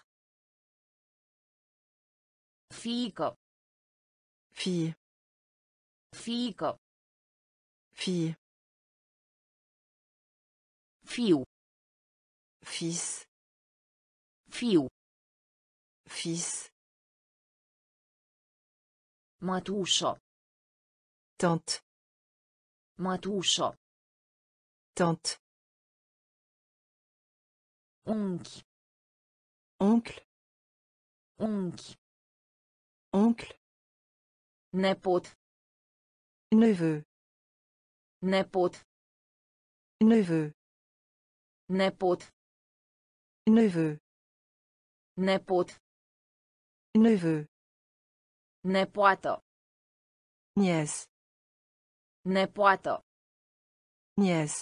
Fică. Fille. Fică. Fille. Fiu. Fils. Fiu. Fils. Mătușă. Tante. Mătușă. Tante. Oncle. Oncle. Oncle. Oncle. Nepot. Neveu. Nepot. Neveu. Nepot. Neveu. Nepot. Neveu. Nepoată. Nièce. Nepoată. Nièce.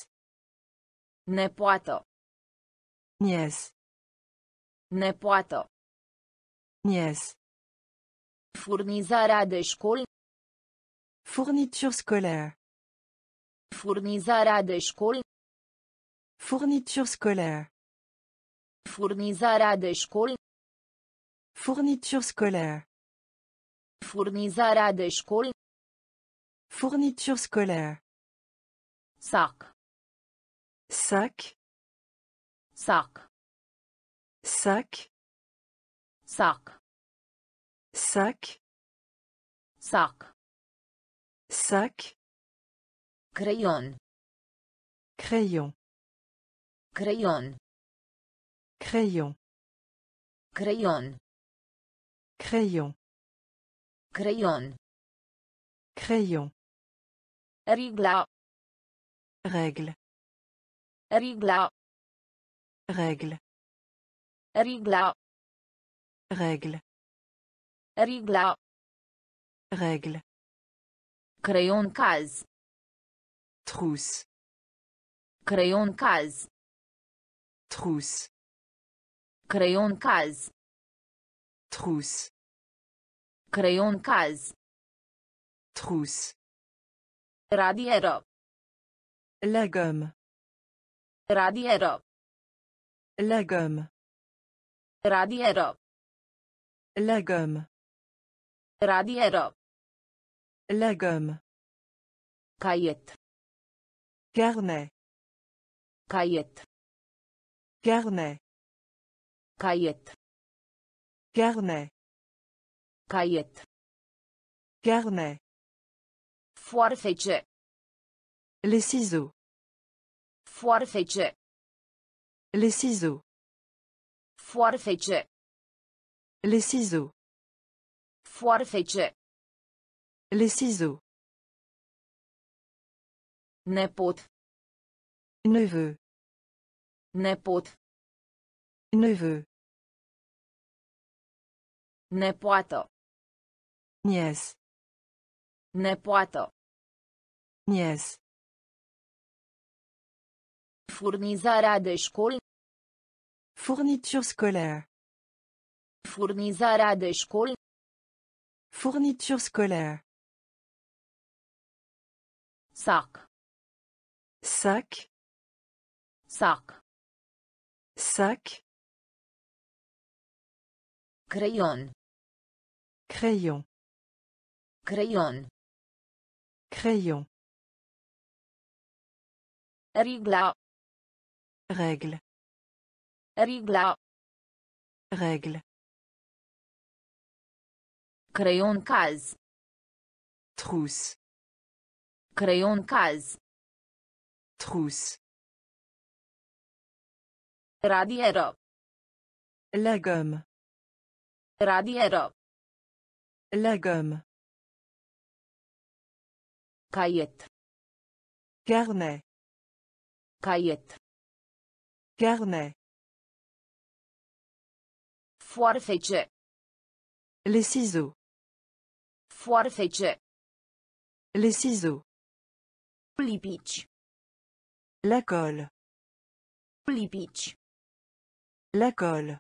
Nepoată. Nièce. Nepoată. Nièce. Furnizarea de școli. Fourniture scolaire. Furnizarea de școli. Fourniture scolaire. Furnizarea de școli. Fourniture scolaire. Furnizarea de școli. Fourniture scolaire. Sac. Sac. Sac. Sac. Sac. Sac. Sac. Sac. Crayon. Crayon. Crayon. Crayon. Crayon. Crayon. Crayon. Crayon. Rigla. Règle. Rigla. Règle. Rigla. Règle. Rigla. Règle. Crayon case. Trousse. Crayon case. Trousse. Crayon case. Trousse. Crayon case. Trousse. Radiera. La gomme. Radiera. La gomme. Radiera. La gomme. Radiera. La gomme. Cayette. Carnet. Cayette. Carnet. Cayette. Carnet. Cayette. Carnet. Foarfece. Les ciseaux. Foarfece. Les ciseaux. Foarfece. Les ciseaux. Foarfece. Les ciseaux. Nepot. Neveu. Nepot. Neveu. Nepoată. Nièce. Nepoată. Nièce. Furnizarea de școli. Fourniture scolaire. Furnizarea de școli. Fourniture scolaire. Sac. Sac. Sac. Sac. Crayon. Crayon. Crayon. Crayon. Rigla. Règle. Rigla. Règle. Crayon case. Trousse. Crayon case. Trousse. Radiera. La gomme. Radiera. La gomme. Cayette. Carnet. Cayette. Carnet. Foarfece. Les ciseaux. Foarfece. Les ciseaux. Lipici. La colle. Lipici. La colle.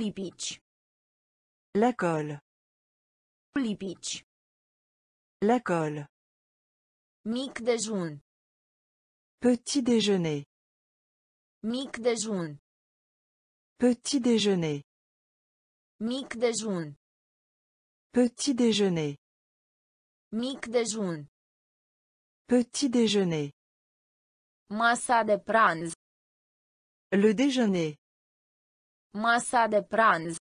Lipici. La colle. Lipici. La colle. Mic déjeuner. Petit déjeuner. Mic déjeuner. Petit déjeuner. Mic déjeuner. Petit déjeuner. Mic déjeuner. Petit déjeuner. Masa de prânz. Le déjeuner. Masa de prânz.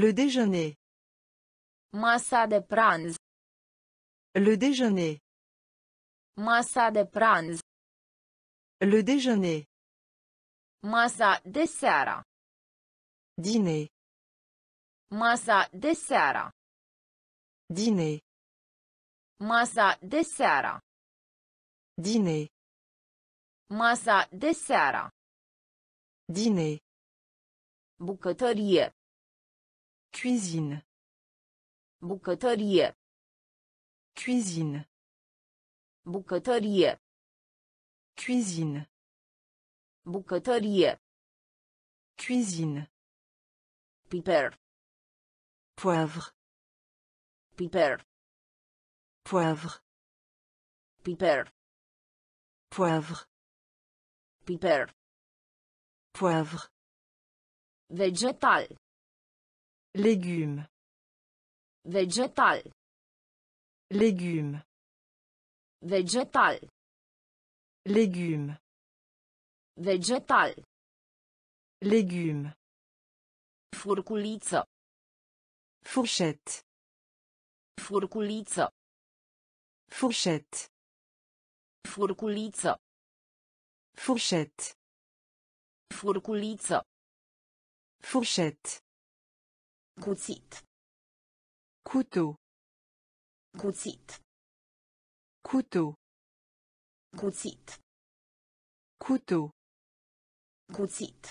Le déjeuner. Masa de prânz. Le déjeuner. Masa de prânz. Le déjeuner. Masa de seara. Dîner. Masa de seara. Dîner. Masa de seara. Dîner. Masa de seara. Dîner. Bucătărie. Cuisine. Bucătărie. Cuisine. Bucătărie. Cuisine. Bucătărie. Cuisine. Piper. Poivre. Piper. Poivre. Piper. Poivre. Piper. Poivre. Végétal. Légumes. Végétal. Légumes. Végétal. Légumes. Végétal. Légumes. Fourculiță. Fourchette. Fourculiță. Fourchette. Fourculiță. Fourchette. Fourculiță. Fourchette. Cuțit. Couteau. Cuțit. Couteau. Cuțit. Couteau. Cuțit.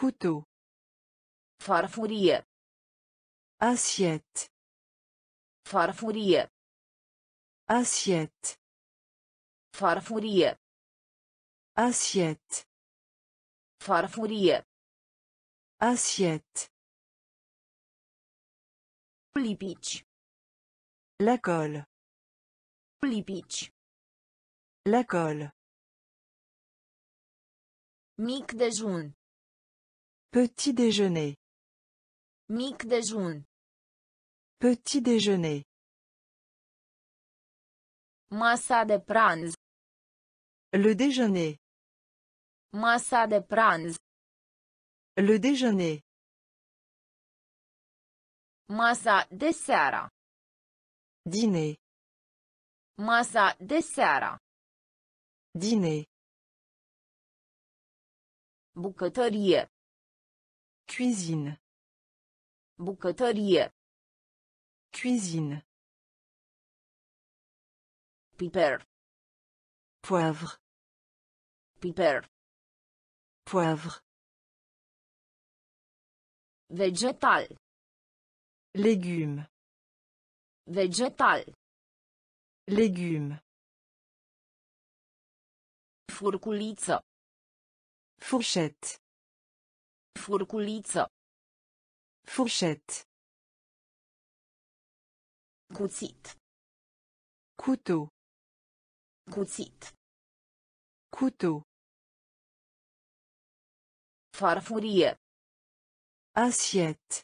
Couteau. Farfurie. Assiette. Farfurie. Assiette. Farfurie. Assiette. Farfurie. Assiette. Lipici. La colle. Lipici. La colle. Mic déjeuner. Petit déjeuner. Mic déjeuner. Petit déjeuner. Masa de pranz. Le déjeuner. Masa de pranz. Le déjeuner. Masa de seara. Dîner. Masa de seara. Dîner. Bucătărie. Cuisine. Bucătărie. Cuisine. Piper. Poivre. Piper. Poivre. Végétal. Légumes. Végétal. Légumes. Fourculiță. Fourchette. Fourculiță. Fourchette. Cuțit. Couteau. Cuțit. Couteau. Farfurie. Assiette.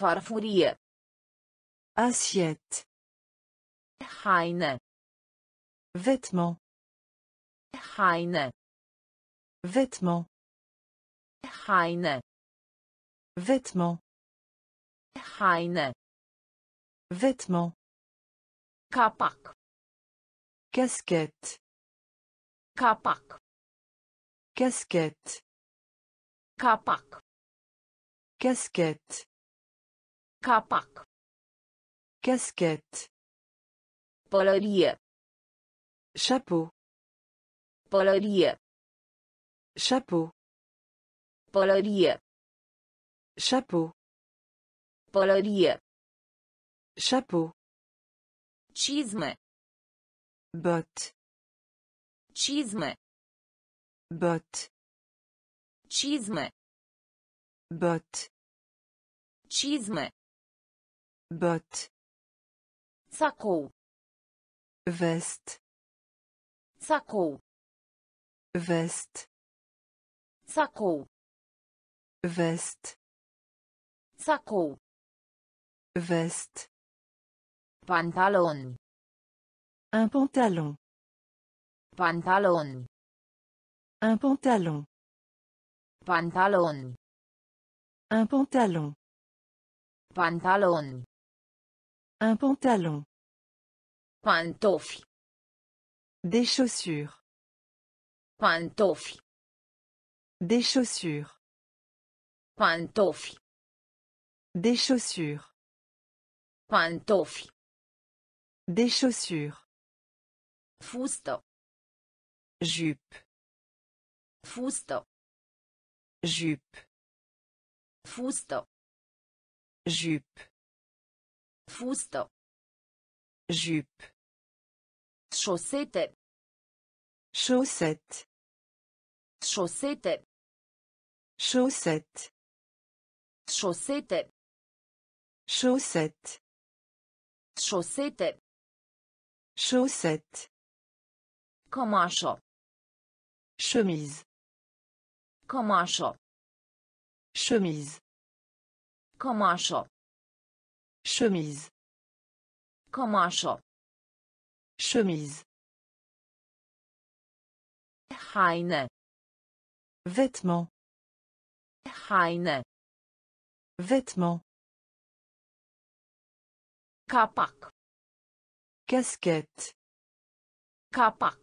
Farfurie. Assiette. Haine. Vêtements. Haine. Vêtements. Haine. Vêtements. Haine. Vêtements. Capac. Casquette. Capac. Casquette. Capac. Casquette. Capac. Casquette. Polarie. Chapeau. Polarie. Chapeau. Polarie. Chapeau. Polarie. Chapeau. Chisme. Botte. Chisme. Botte. Chisme. Botte. Chisme. Botte. Sacou. Veste. Sacou. Veste. Sacou. Veste. Sacou. Veste. Pantalon. Un pantalon. Pantalon. Un pantalon. Pantalon. Un pantalon. Pantalon. Un pantalon. Pantofi. Des chaussures. Pantofi. Des chaussures. Pantofi. Des chaussures. Pantofi. Des chaussures. Fusto. Jupe. Fusto. Jupe. Fusto. Jupe. Fustă. Jupe. Chaussette. Chaussette. Chaussette. Chaussette. Chaussette. Chaussette. Chaussette. Chaussette. Cămașă. Chemise. Cămașă. Chemise. Cămașă. Chemise. Cămașă. Chemise. Haine. Vêtement. Haine. Vêtement. Capac. Casquette. Capac.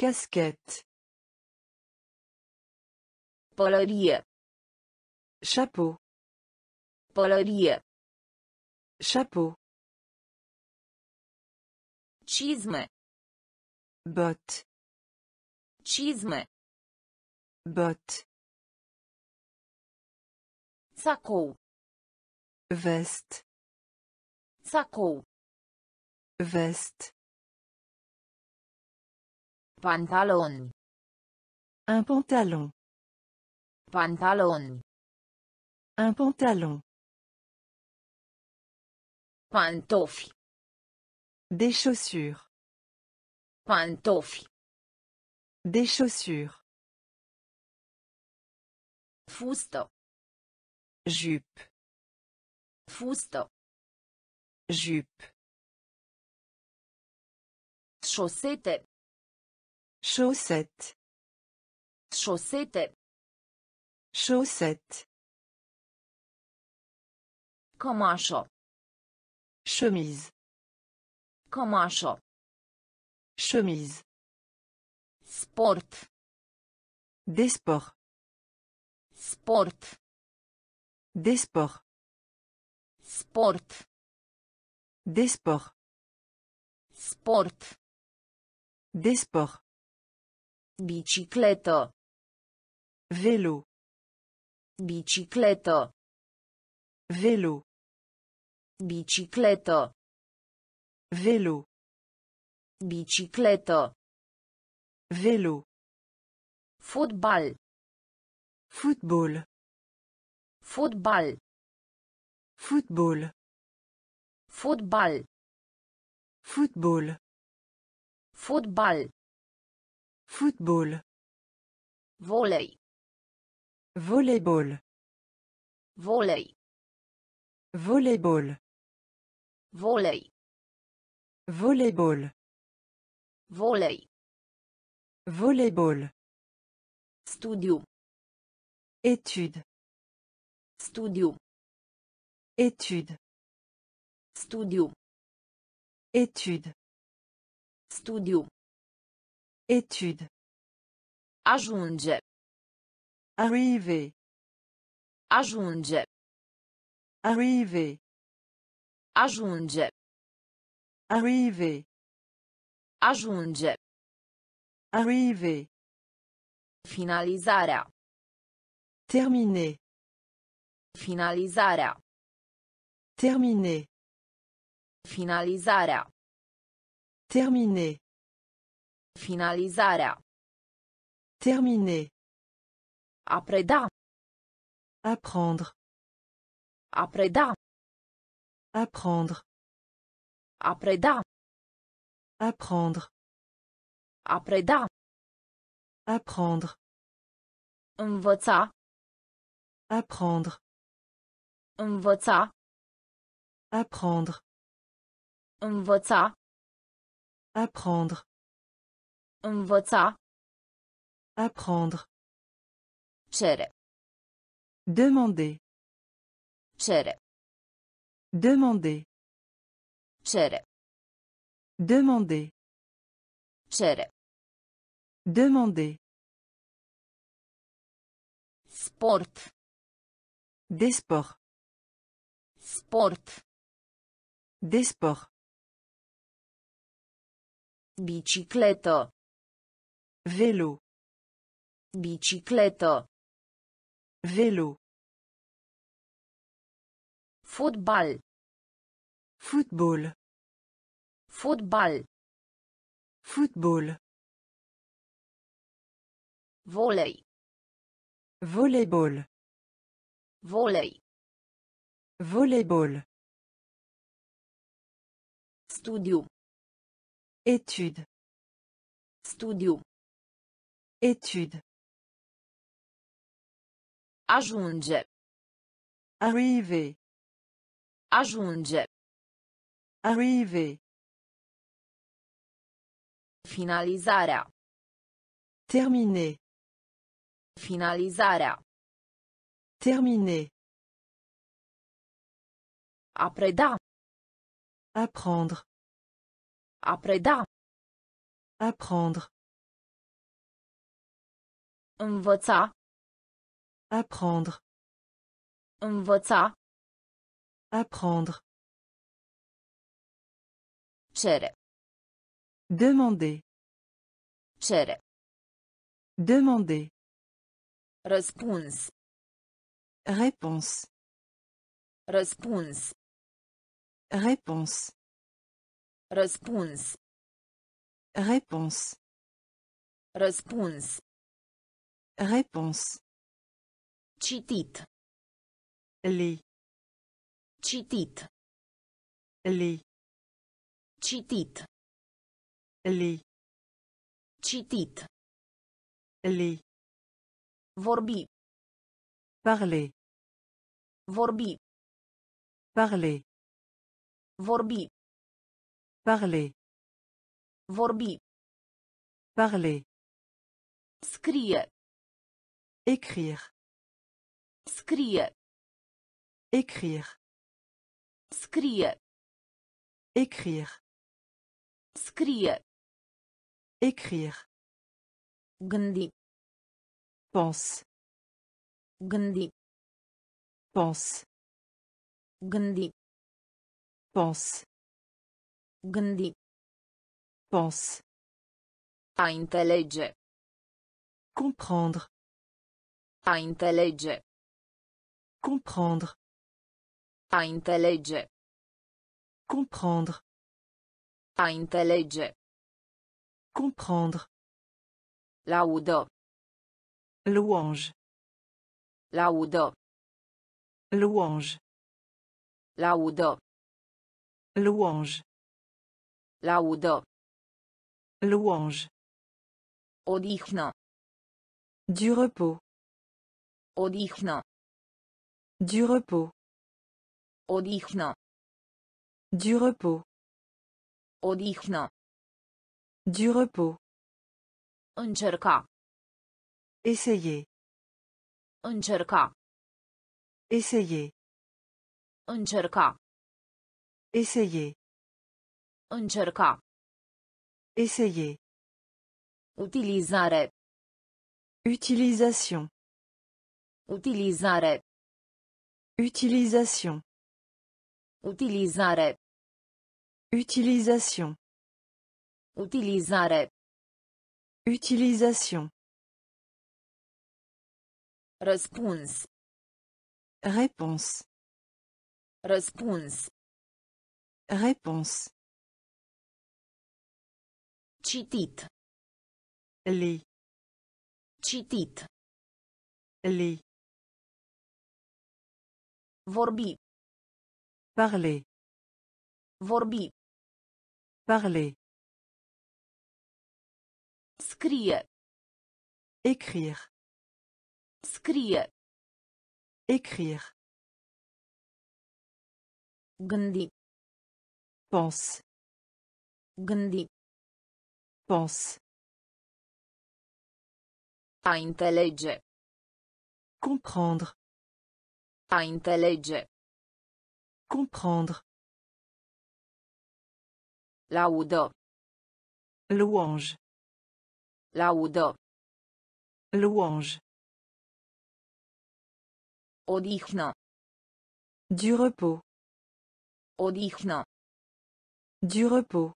Casquette. Pălărie. Chapeau. Pălărie. Chapeau. Cizme. Botte. Cizme. Botte. Sacou. Veste. Sacou. Veste. Pantalon. Un pantalon. Pantalon. Un pantalon. Pantofi. Des chaussures. Pantofi. Des chaussures. Fusto. Jupe. Fusto. Jupe. Chaussette. Chaussette. Chaussette. Chaussette. Cămașă. Chemise. Cămașă. Chemise. Sport. Desport. Sport. Desport. Sport. Desport. Sport. Desport. Bicicletă. Vélo. Bicicletă. Vélo. Bicicletă. Vélo. Bicicletă. Vélo. Fotbal. Football. Fotbal. Football. Fotbal. Football. Fotbal. Football. Volley. Volleyball. Volley. Volleyball. Volley. Volleyball. Volley. Volleyball. Studio. Étude. Studio. Étude. Studio. Étude. Studio. Étude. Ajunge. Arrivé. Ajunge. Arrivé. Ajunge. Arrivé. Ajunge. Arrivé. Finalizarea. Terminé. Finalizarea. Terminé. Finalizarea. Terminé. Finalizarea. Terminé. A preda. Apprendre. A preda. Apprendre. A preda. Apprendre. A preda. Apprendre. Învăța. Apprendre. Învăța. Apprendre. Învăța. Apprendre. Învăța. Apprendre. Cere. Demander. Cere. Demander. Cere. Demander. Cere. Demander. Sport. Desport. Sport. Desport. Bicicletă. Vélo. Bicicletă. Vélo. Fotbal. Football. Football. Football. Volley. Volleyball. Volley. Volleyball. Studiu. Étude. Studiu. Étude. Ajunge. Arriver. Ajunge. Arriver. Finalizarea. Terminer. Finalizarea. Terminer. A preda. Apprendre. A preda. Apprendre. Învăța. Apprendre. Învăța. Apprendre. Cere. Demander. Cere. Demander. Răspuns. Réponse. Răspuns. Réponse. Răspuns. Réponse. Răspuns. Réponse. Citit. Li. Citit. Li. Citit. Li. Citit. Li. Vorbi. Parler. Vorbi. Parler. Vorbi. Parler. Vorbi. Parler. Scrie. Écrire. Scrie. Écrire. Scrie. Écrire. Scrie. Écrire. Gândi. Pense. Gândi. Pense. Gândi. Pense. Gândi. Pense. A înțelege. Comprendre. A înțelege. Comprendre. A înțelege. Comprendre. A înțelege. Comprendre. Laudă. Louange. Laudă. Louange. Laudă. Louange. Laudă. Louange. Odihnă. Du repos. Odihna. Du repos. Odihna. Du repos. Odihna. Du repos. Încerca. Essayer. Încerca. Essayer. Încerca. Essayer. Încerca. Essayer. Utilizare. Utilisation. Utilizare. Utilisation. Utilizare. Utilisation. Utilizare. Utilisation. Răspuns. Réponse. Răspuns. Réponse. Citit. Li. Citit. Li. Vorbi. Parler. Vorbi. Parler. Scrie. Écrire. Scrie. Écrire. Gândi. Pense. Gândi. Pense. A înțelege. Comprendre. A înțelege. Comprendre. Laudă. Louange. Laudă. Louange. Odihnă. Du repos. Odihnă. Du repos.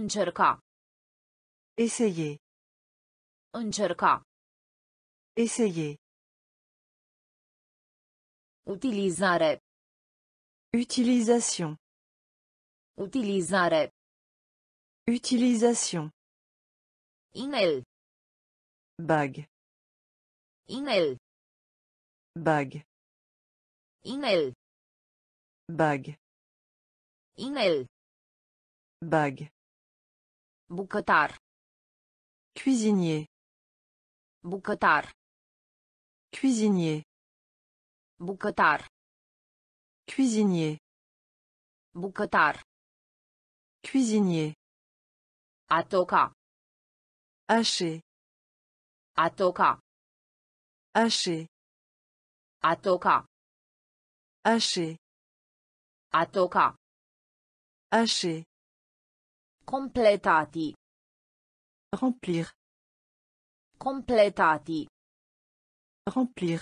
Încerca. Essayer. Încerca. Essayer. Utilizare. Utilisation. Utilizare. Utilisation. Inel. Bag. Inel. Bag. Inel. Bag. Inel. Bag. Bucătar. Cuisinier. Bucătar. Cuisinier. Bucătar. Cuisinier. Bucătar. Cuisinier. A toca. Hacher. A toca. Hacher. A toca. Hacher. A toca. Hacher. Completati. Remplir. Completati. Remplir.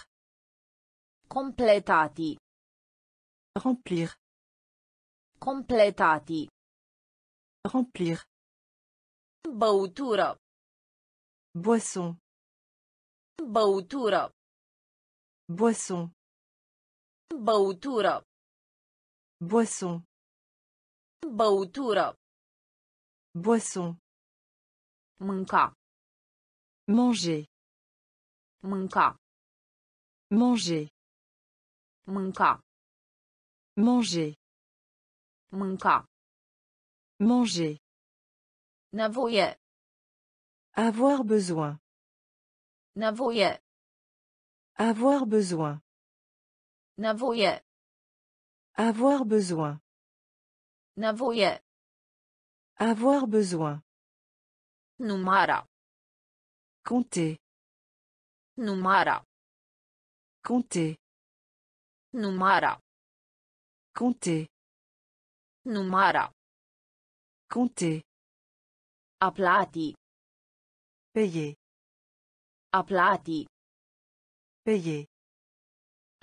Completati. Remplir. Completati. Remplir. Băutură. Boisson. Băutură. Boisson. Băutură. Boisson. Băutură. Boisson. Mânca. Manger. Mânca. Manger. Mânca. Manger. Mânca. Manger. Nevoie. Avoir besoin. Nevoie. Avoir besoin. Nevoie. Avoir besoin. Nevoie. Avoir besoin. Numara. Compter. Numara. Compter. Numara. Compter. Numara. Compter. Aplati. Payer. Aplati. Payer.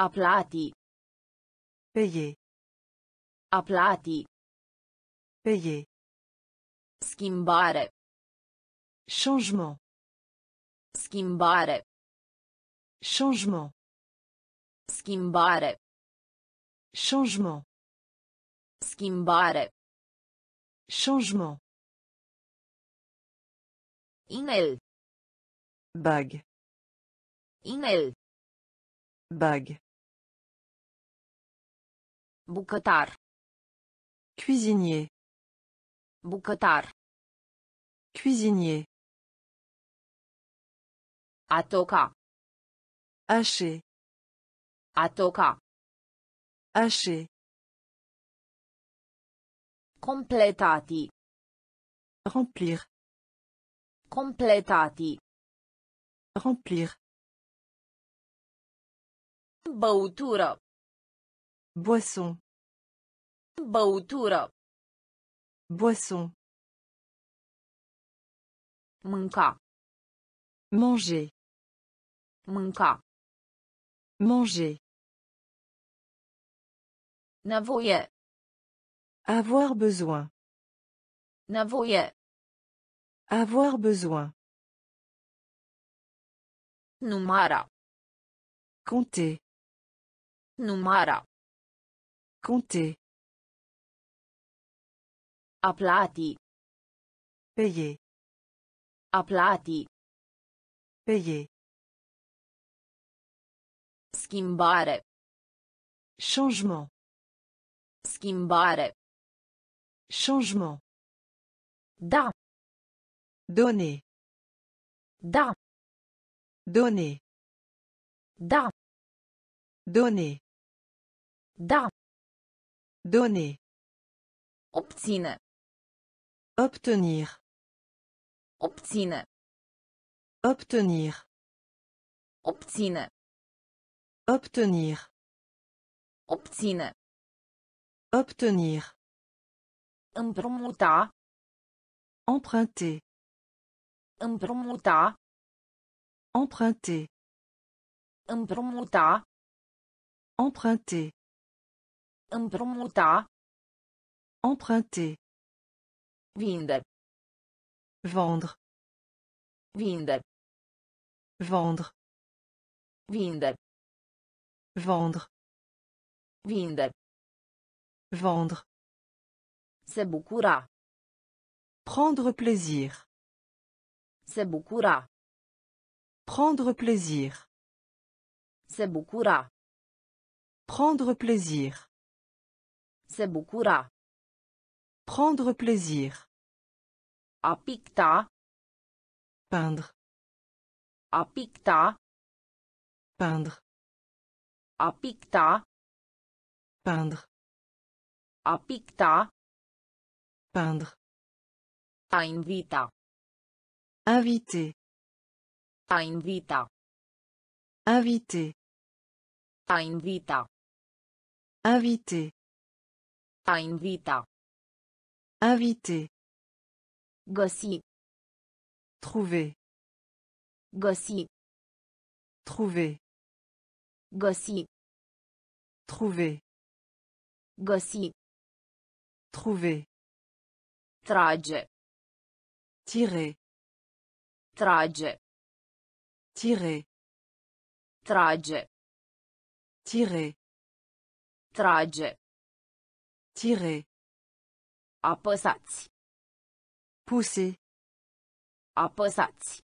Aplati. Payer. Aplati. Payer. Schimbare. Changement. Schimbare. Changement. Schimbare. Changement. Schimbare. Changement. Inel. Bag. Inel. Bag. Bucătar. Cuisinier. Bucătar. Cuisinier. A toca. Hacher. A toca. Hacher. Completati. Remplir. Completati. Remplir. Băutură. Boisson. Băutură. Boisson. Mânca. Manger. Mânca. Manger. Nevoie. Avoir besoin. Nevoie. Avoir besoin. Numara. Compter. Numara. Compter. Aplati. Payer. Aplati. Payer. Schimbare. Changement. Schimbare. Changement. Da. Donner. Da. Donner. Da. Donner. Da. Donner. Obține. Obtenir. Obține. Obtenir. Obține. Obtenir. Obține. Obtenir. Împrumuta. Emprunter. Împrumuta. Emprunter. Împrumuta. Emprunter. Împrumuta. Emprunter. Vinde. Vendre. Vinde. Vendre. Vinde. Vendre. Vinde. Vendre. Se bucura. Prendre plaisir. Se bucura. Prendre plaisir. Se bucura. Prendre plaisir. Se bucura. Prendre plaisir. A picta. Peindre. A picta. Peindre. A picta. Peindre. A picta. Peindre. A invita. Invité. A invita. Invité. A invita. Invité. A invita. Invité. Găsi. Trouver. Găsi. Trouver. Găsi. Trouver. Găsi. Trouver. Trage. Tirer. Trage. Tirer. Trage. Tirer. Trage. Tirer. Apăsați. Pousser. Apăsați.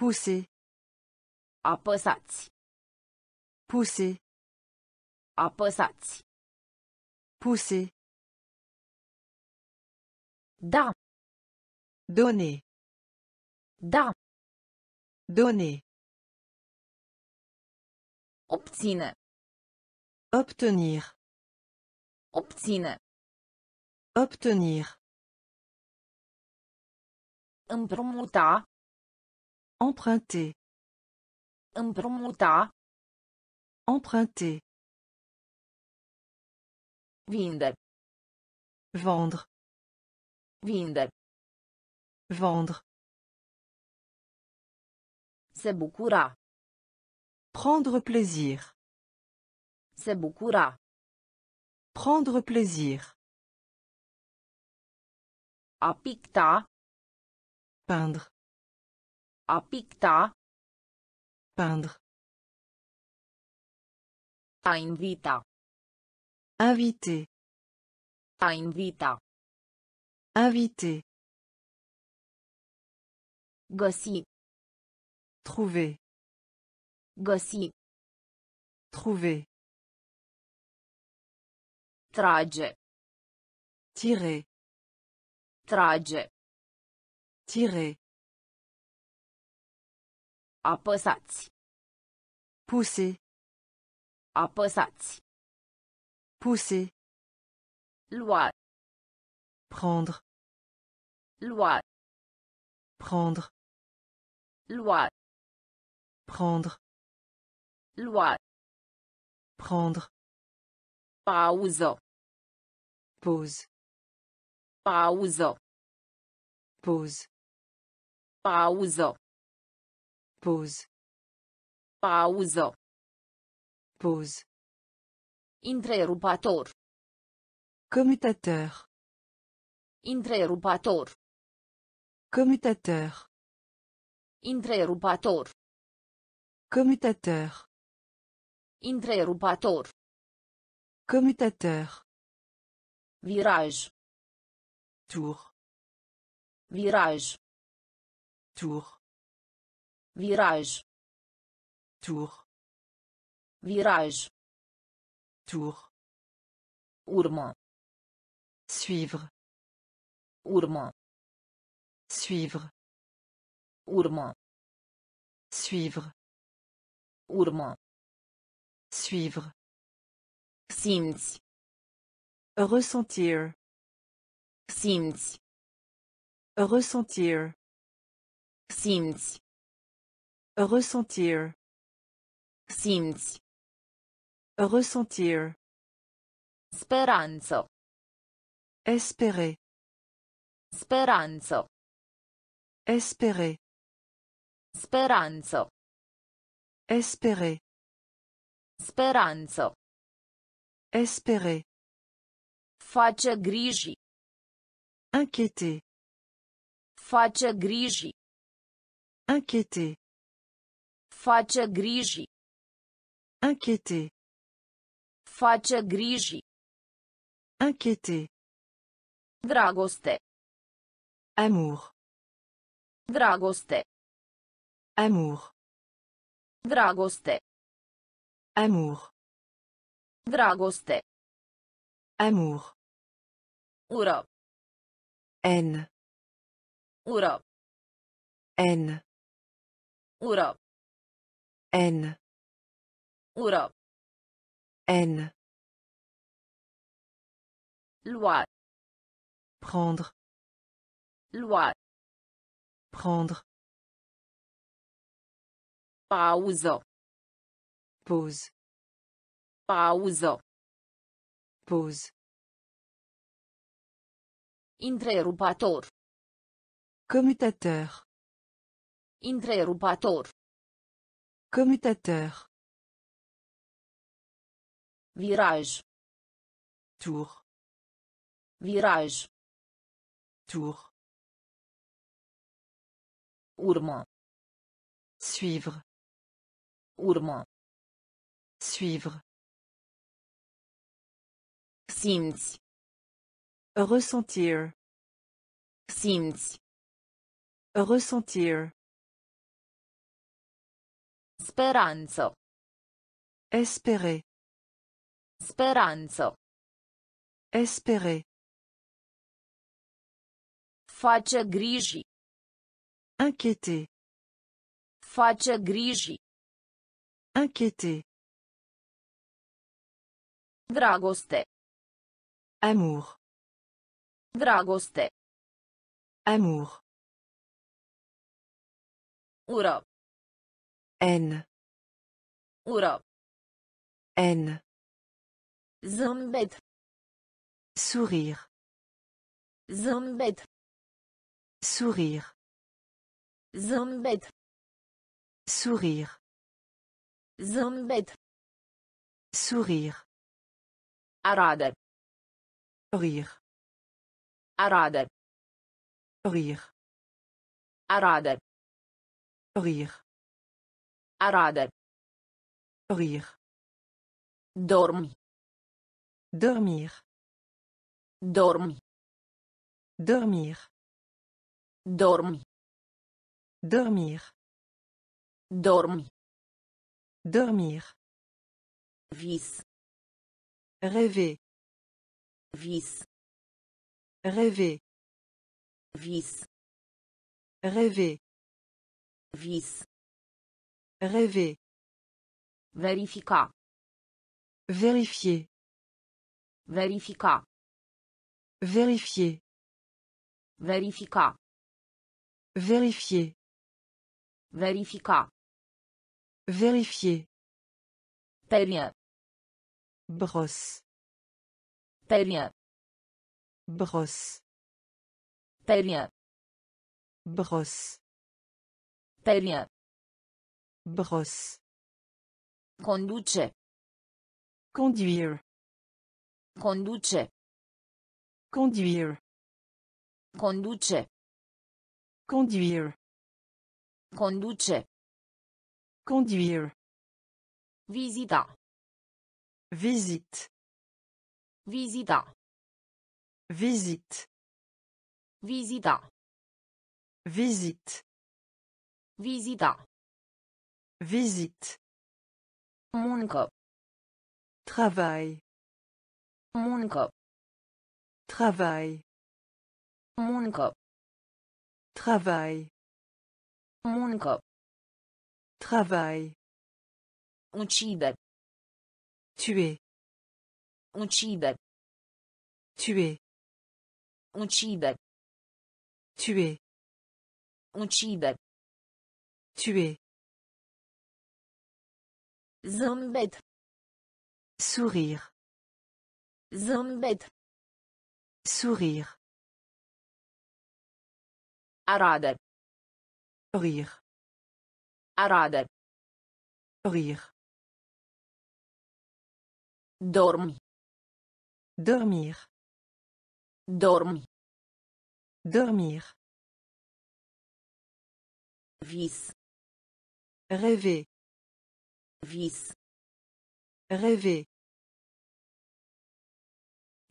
Pousser. Apăsați. Pousser. Apăsați. Pousser. Da. Donner. Da. Donner. Obține. Obtenir. Obține. Obtenir. Împrumuta. Emprunter. Împrumuta. Emprunter. Vinde. Vendre. Vinde. Vendre. Se bucura. Prendre plaisir. Se bucura. Prendre plaisir. A picta. Peindre. A picta. Peindre. A invita. Invité. A invita. Invité. Găsi. Trouver. Găsi. Trouver. Trage. Tirer. Trage. Tirer. Apăsați. Pousser. Apăsați. Pousser. Lua. Prendre. Lua. Prendre. Loi. Prendre. Loi. Prendre. Pausa. Pause. Pausa. Pause. Pausa. Pause. Pausa. Pause. Întrerupator. Commutateur. Întrerupator. Commutateur. Întrerupator. Commutateur. Întrerupator. Commutateur. Viraj. Tour. Viraj. Tour. Viraj. Tour. Viraj. Tour. Urmă. Suivre. Urmă. Suivre. Urmă. Suivre. Urmă. Suivre. Simți. Ressentir. Simți. Ressentir. Simți. Ressentir. Simți. Ressentir. Speranță. Espérer. Speranță. Espérer. Speranță. Espérer. Speranță. Espérer. Face griji. Inquiéter. Face griji. Inquiéter. Face griji. Inquiéter. Face griji. Inquiéter. Dragoste. Amour. Dragoste. Amour. Dragoste. Amour. Dragoste. Amour. Ură. Haine. Ură. Haine. Ură. Haine. Ură. Haine. Loi. Prendre. Loi. Prendre. Pauză. Pause. Pauză. Pause. Întrerupator. Commutateur. Întrerupator. Commutateur. Viraj. Tour. Viraj. Tour. Urmă. Suivre. Urmă. Suivre. Simți. Ressentir. Simți. Ressentir. Speranță. Espérer. Speranță. Espérer. Face griji. Inquiéter. Face griji. Inquiéter. Dragoste. Amour. Dragoste. Amour. Ură. Haine. Ură. Haine. Zâmbet. Sourire. Zâmbet. Sourire. Zâmbet. Sourire. Zâmbet. Sourire. Arată. Rire. Arată. Rire. Arată. Rire. Arată. Rire. Dormi. Dormir. Dormi. Dormir. Dormi. Dormir. Dormi. Dormir. Vis. Rêver. Vis. Rêver. Vis. Rêver. Vis. Rêver. Verifica. Vérifier. Verifica. Vérifier. Verifica. Vérifier. Verifica. Vérifier. Peigne. Brosse. Peigne. Brosse. Peigne. Brosse. Peigne. Brosse. Conduce. Conduire. Conduce. Conduire. Conduce. Conduire. Conduce. Conduire. Visita. Visite. Visita. Visite. Visita. Visite. Visita. Visite. Muncă. Travail. Muncă. Travail. Muncă. Travail. Muncă. Travail. Uccide. Tuer. Uccide. Tuer. Uccide. Tuer. Uccide. Tuer. Zâmbet. Sourire. Zâmbet. Sourire. Arată. Rire. Arată. Rire. Dormi. Dormir. Dormi. Dormir. Vis. Rêver. Vis. Rêver.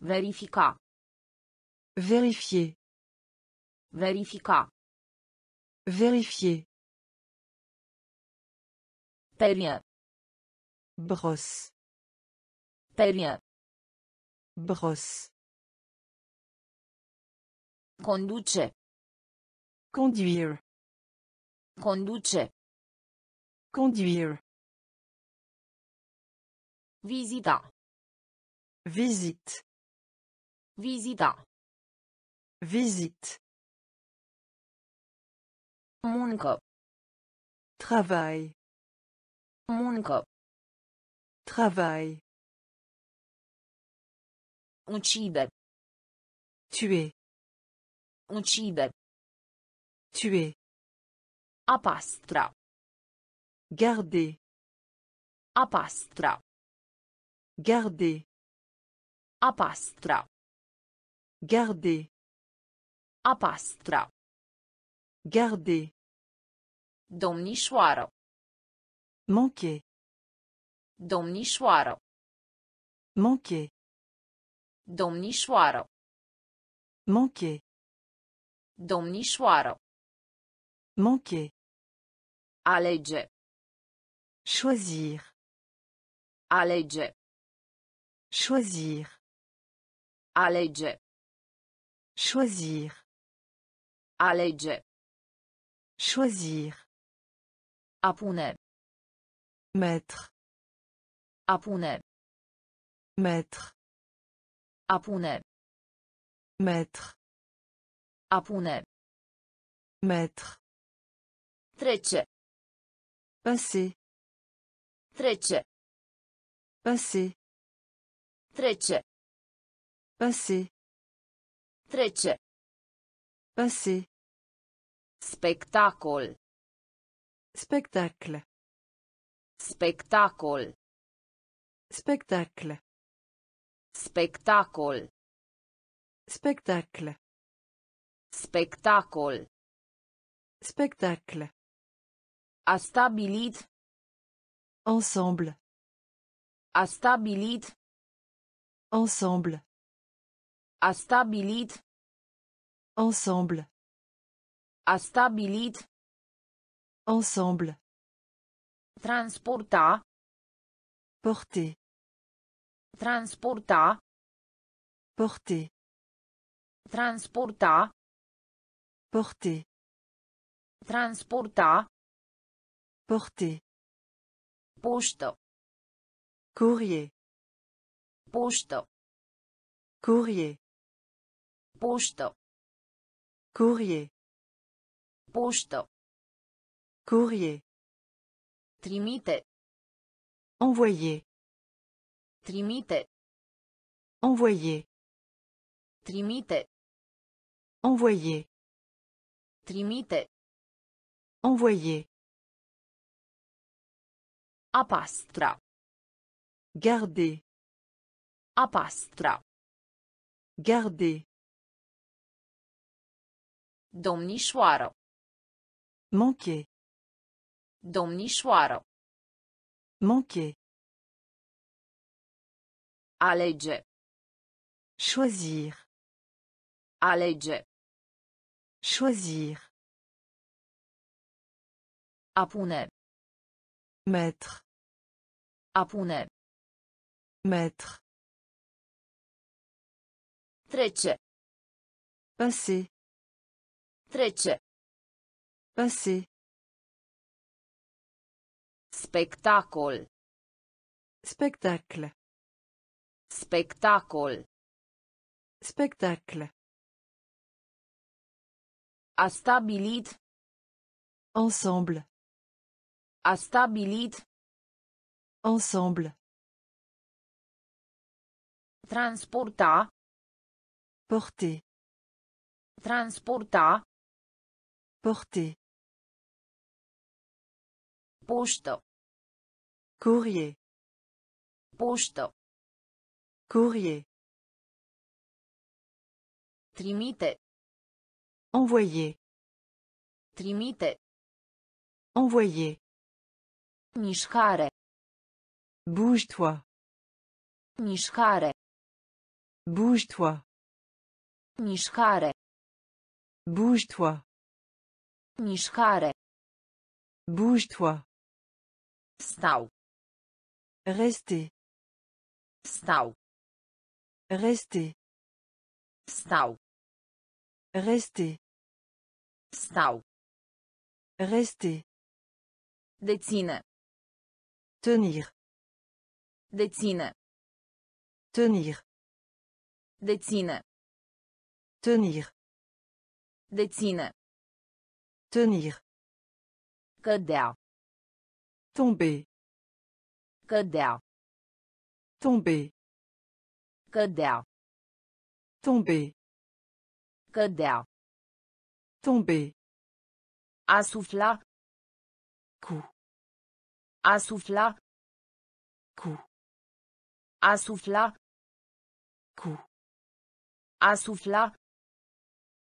Verifica. Vérifier. Verifica. Vérifier. Perie. Brosse. Perie. Brosse. Conduce. Conduire. Conduce. Conduire. Visita. Visite. Visita. Visite. Muncă. Travail. Muncă. Travail. Uccide. Tuer. Uccide. Tuer. Apastra. Garder. Apastra. Garder. Apastra. Garder. Apastra. Garder. Domnișoară. Manquer. Domnișoară. Manquer. Domnișoară. Manquer. Domnișoară. Manquer. Alege. Choisir. Alege. Choisir. Alege. Choisir. Alege. Choisir. Apune. Mettre. Apune. Mettre. Apune. Mettre. Apune. Mettre. Trece. Passer. Trece. Passer. Trece. Passer. Trece. Passer. Spectacol. Spectacle. Spectacol. Spectacle. Spectacol. Spectacle. Spectacol. Spectacle. A stabilit. Ensemble. A stabilit. Ensemble. A stabilit. Ensemble. A stabilit. Ensemble. Transporta. Porter. Transporta. Porter. Transporta. Porter. Transporta. Porter. Poștă. Courrier. Poștă. Courrier. Poștă. Courrier. Poștă. Courrier. Trimite. Envoyer. Trimite. Envoyer. Trimite. Envoyer. Trimite. Envoyer. Apastra. Garder. Apastra. Garder. Domnișoară. Manquer. Domnișoară. Manquer. Alege. Choisir. Alege. Choisir. Apune. Mettre. Apune. Mettre. Trece. Passer. Trece. Passer. Spectacol. Spectacle. Spectacol. Spectacle. A stabilit. Ensemble. A stabilit. Ensemble. Transporta. Porter. Transporta. Porter. Poștă. Courrier. Poștă. Courrier. Trimite. Envoyer. Trimite. Envoyer. Mișcare. Bouge-toi. Mișcare. Bouge-toi. Mișcare. Bouge-toi. Mișcare. Bouge-toi. Stau. Rester. Stau. Rester. Stau. Rester. Stau. Rester. Deține. Tenir. Deține. Tenir. Deține. Tenir. Deține. Tenir. Cădea. Tomber. Cădea. Tomber. Cădea. Tomber. Cădea. Tomber. A sufla. Cu. A sufla. Cu. A sufla. Cu. A sufla.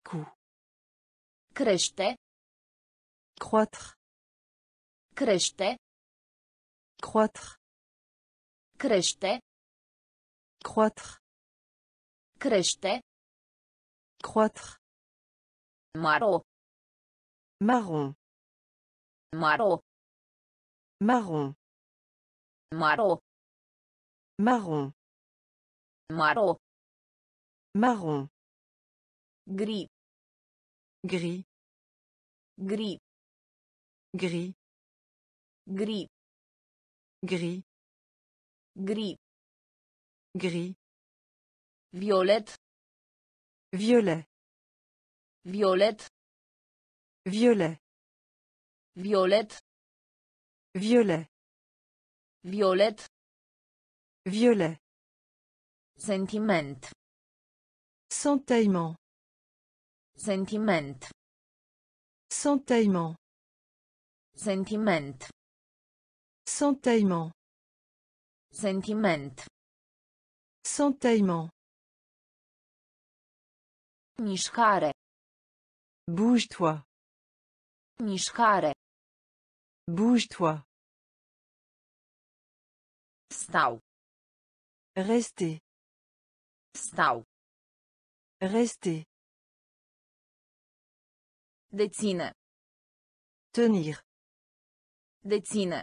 Cu. Crește. Croître. Crește. Croître. Crește. Croître. Crește. Croître. Maro. Marron. Maro. Marron. Maro. Marron. Maro. Marron. Gris. Gris. Gris. Gris. Gris. Gris. Gris. Gris. Violette. Violet. Violette. Violet. Violette. Violet. Violet. Violet. Sentiment. Sentaillement. Sentiment. Sentaillement. Sentiment. Sentaillement. Sentiment. Sentaillement. Mișcare. Bouge-toi. Mișcare. Bouge-toi. Stau. Rester. Stau. Rester. Deține. Tenir. Deține.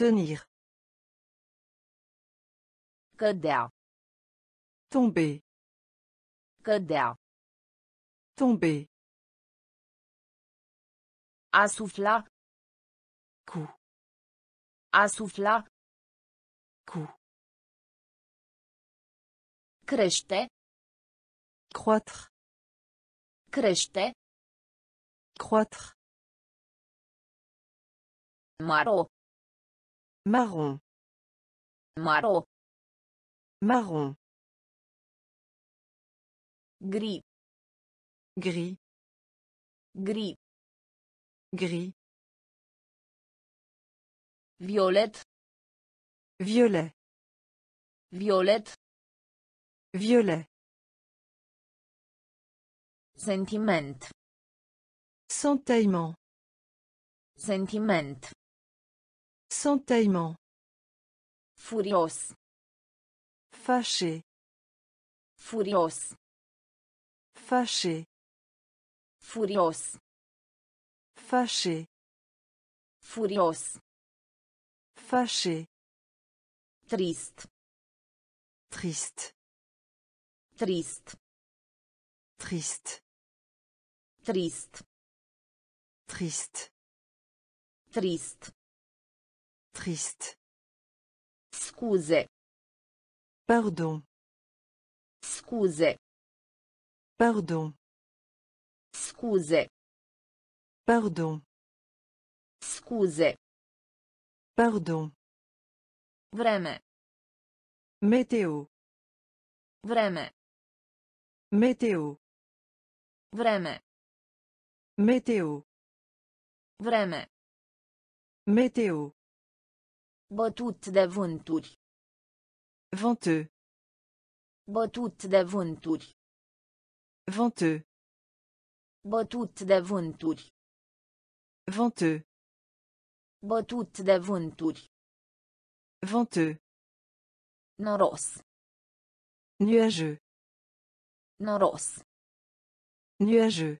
Tenir. Cădea. Tomber. Cădea. Tomber. A sufla. Cu. A sufla. Cu. Crește. Croître. Crește. Croître. Maro. Marron. Maro. Marron. Gris. Gris. Gris. Gris. Violette. Violet. Violette. Violet. Sentiment. Sentaillement. Sentiment. Sentaillement. Furios. Fâché. Furios. Fâché. Furios. Fâché. Furios. Fâché. Triste. Triste. Triste. Triste. Triste. Triste. Triste. Triste. Scuse. Pardon. Scuse. Pardon. Scuse. Pardon. Scuse. Pardon. Vreme. Météo. Vreme. Météo. Vreme. Météo. Vreme. Météo. Bătut de vânturi. Venteux. Bătut de vânturi. Venteux. Bătut de vânturi. Venteux. Bătut de vânturi. Venteux. Noros. Nuageux. Noros. Nuageux.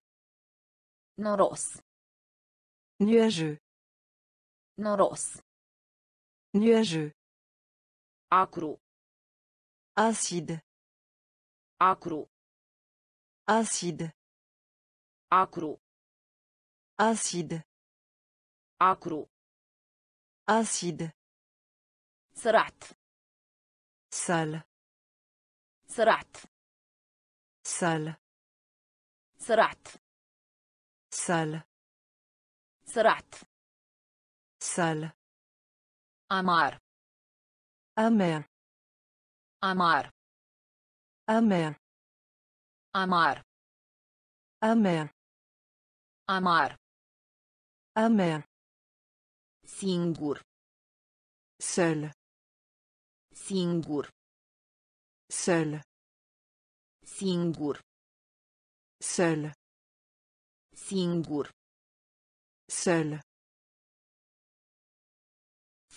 Noros. Nuageux. Noros. Nuageux. Acru. Acide. Acru. Acide. Acru. Acide. Acru. Acide. سرعت. سال. سرعت. سال. سرعت. سال. سرعت. سال. أمار. أمير. أمار. أمير. أمار. أمير. أمار. أمير. سينغور. Seul. Singur. Seul. Singur. Seul. Singur. Seul.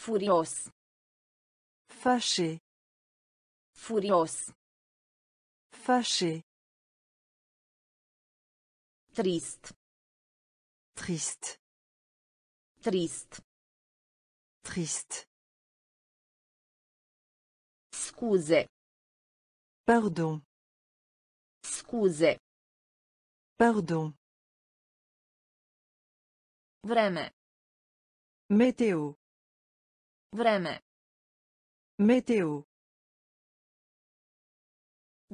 Furios. Fâché. Furios. Fâché. Triste. Triste. Triste. Triste. Scuze. Pardon. Scuze. Pardon. Vreme. Météo. Vreme. Météo.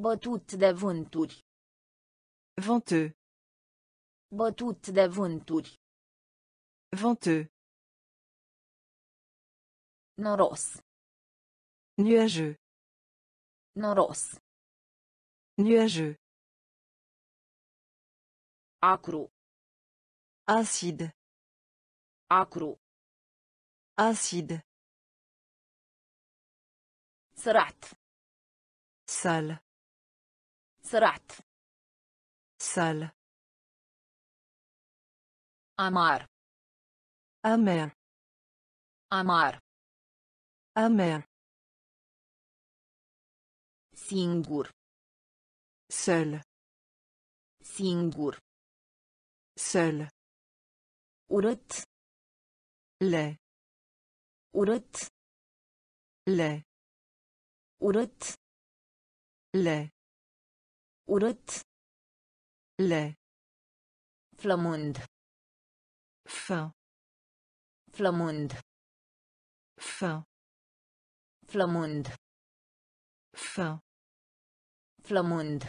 Bătut de vânturi. Venteux. Bătut de vânturi. Venteux. Noros. Nuageux. Noros. Nuageux. Acru. Acide. Acru. Acide. Sărat. Sale. Sărat. Sale. Amar. Amer. Amar. Amer. Singur. Seul. Singur. Seul. Urât. Le. Urât. Le. Urât. Le. Urât. Le. Flămând. Fin. Flămând. Fin. Flămând. Fin. Flămând.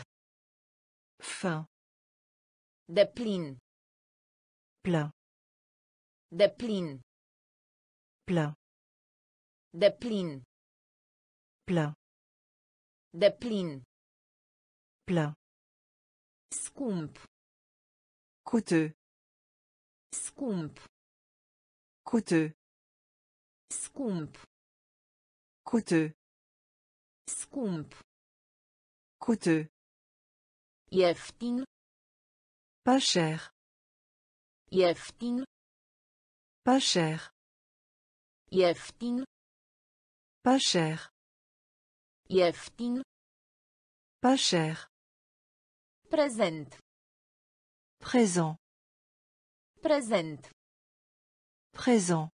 Fin. Deplin. Plein. Deplin. Plein. Deplin. Plein. Deplin. Plein. Scump. Coûteux. Scump. Coûteux. Scump. Coûteux. Scump. Coûteux. Ieftin. Pas cher. Ieftin. Pas cher. Ieftin. Pas cher. Ieftin. Pas cher. Présent. Présent. Présent. Présent.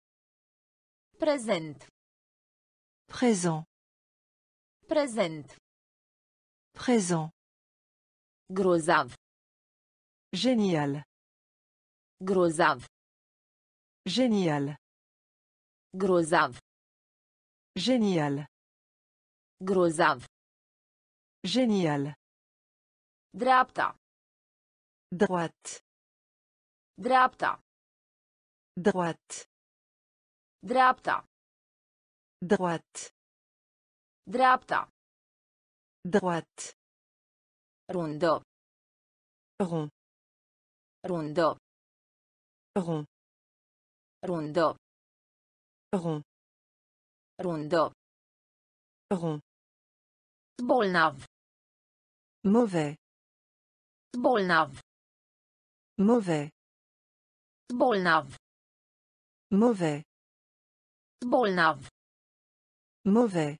Présent. Présent. Présent. Présent. Grozav. Génial. Grozav. Génial. Grozav. Génial. Grozav. Génial. Dreapta. Droite. Dreapta. Droite. Dreapta. Droite. Dreapta. Droite. Rondo. Rond. Rondo. Rond. Rondo. Rond. Rondo. Rond. Bolnav. Mauvais. Bolnav. Mauvais. Bolnav. Mauvais. Bolnav. Mauvais.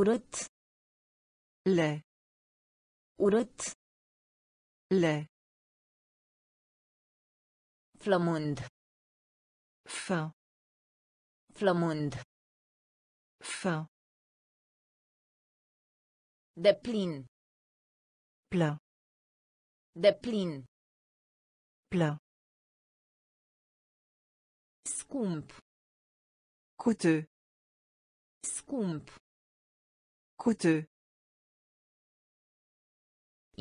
urât, le, urât, le, flămând, fin, flămând, fin, deplin, plein, deplin, plein, scump, coûteux, scump, coûteux,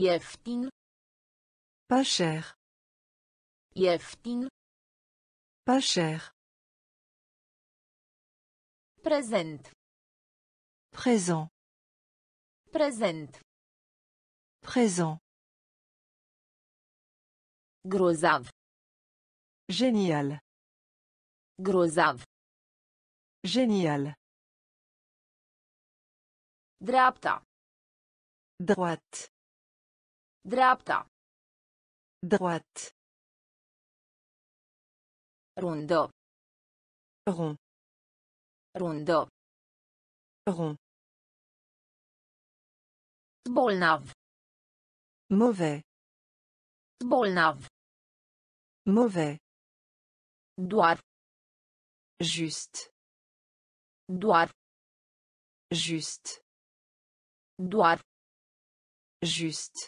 ieftin, pas cher, ieftin, pas cher, présent, présent, présent, présent, grozav, génial, grozav, génial, dreapta, droite, dreapta, droite, rondo, rond, rondo, rond, bolnav, mauvais, bolnav, mauvais, doar, juste, doar, juste, doar, juste,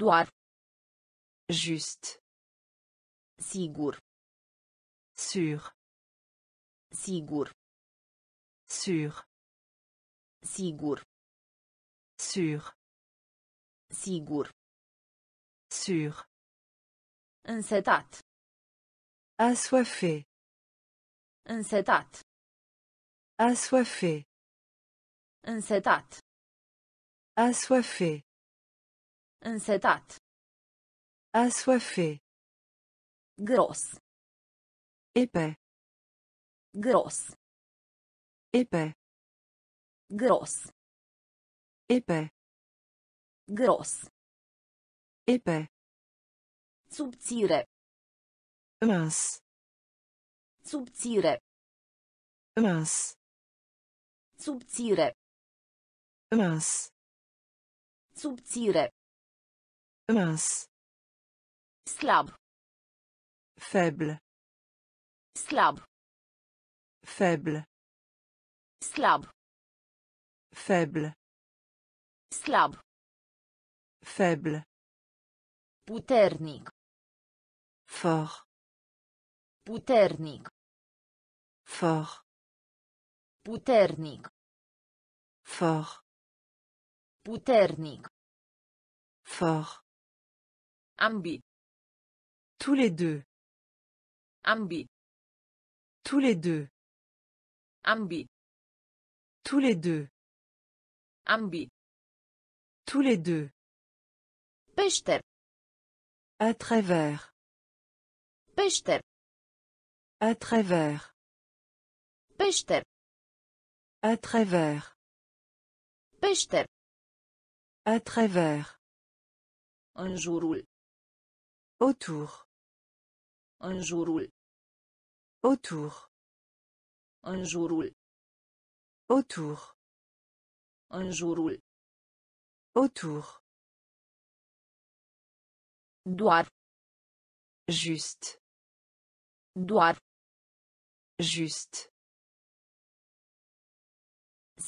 doar, juste, sigur, sûr, sigur, sûr, sigur, sûr, sigur, sûr, însetat, assoiffé, însetat, assoiffé, însetat, assoiffé, însetat, assoiffé, gros, épais, gros, épais, gros, épais, gros, épais, subțire, mince, subțire, mince, subțire, mince, subțire, mince, slab, faible, slab, faible, slab, faible, slab, faible, puternic, fort, puternic, fort, puternic, fort, puternic, fort, ambi, tous les deux, ambi, tous les deux, ambi, tous les deux, ambi, tous les deux, pește, à travers, pește, à travers, pește, à travers, pește, à travers, în jurul, autour, în jurul, autour, în jurul, autour, în jurul, autour, doar, juste, doar, juste,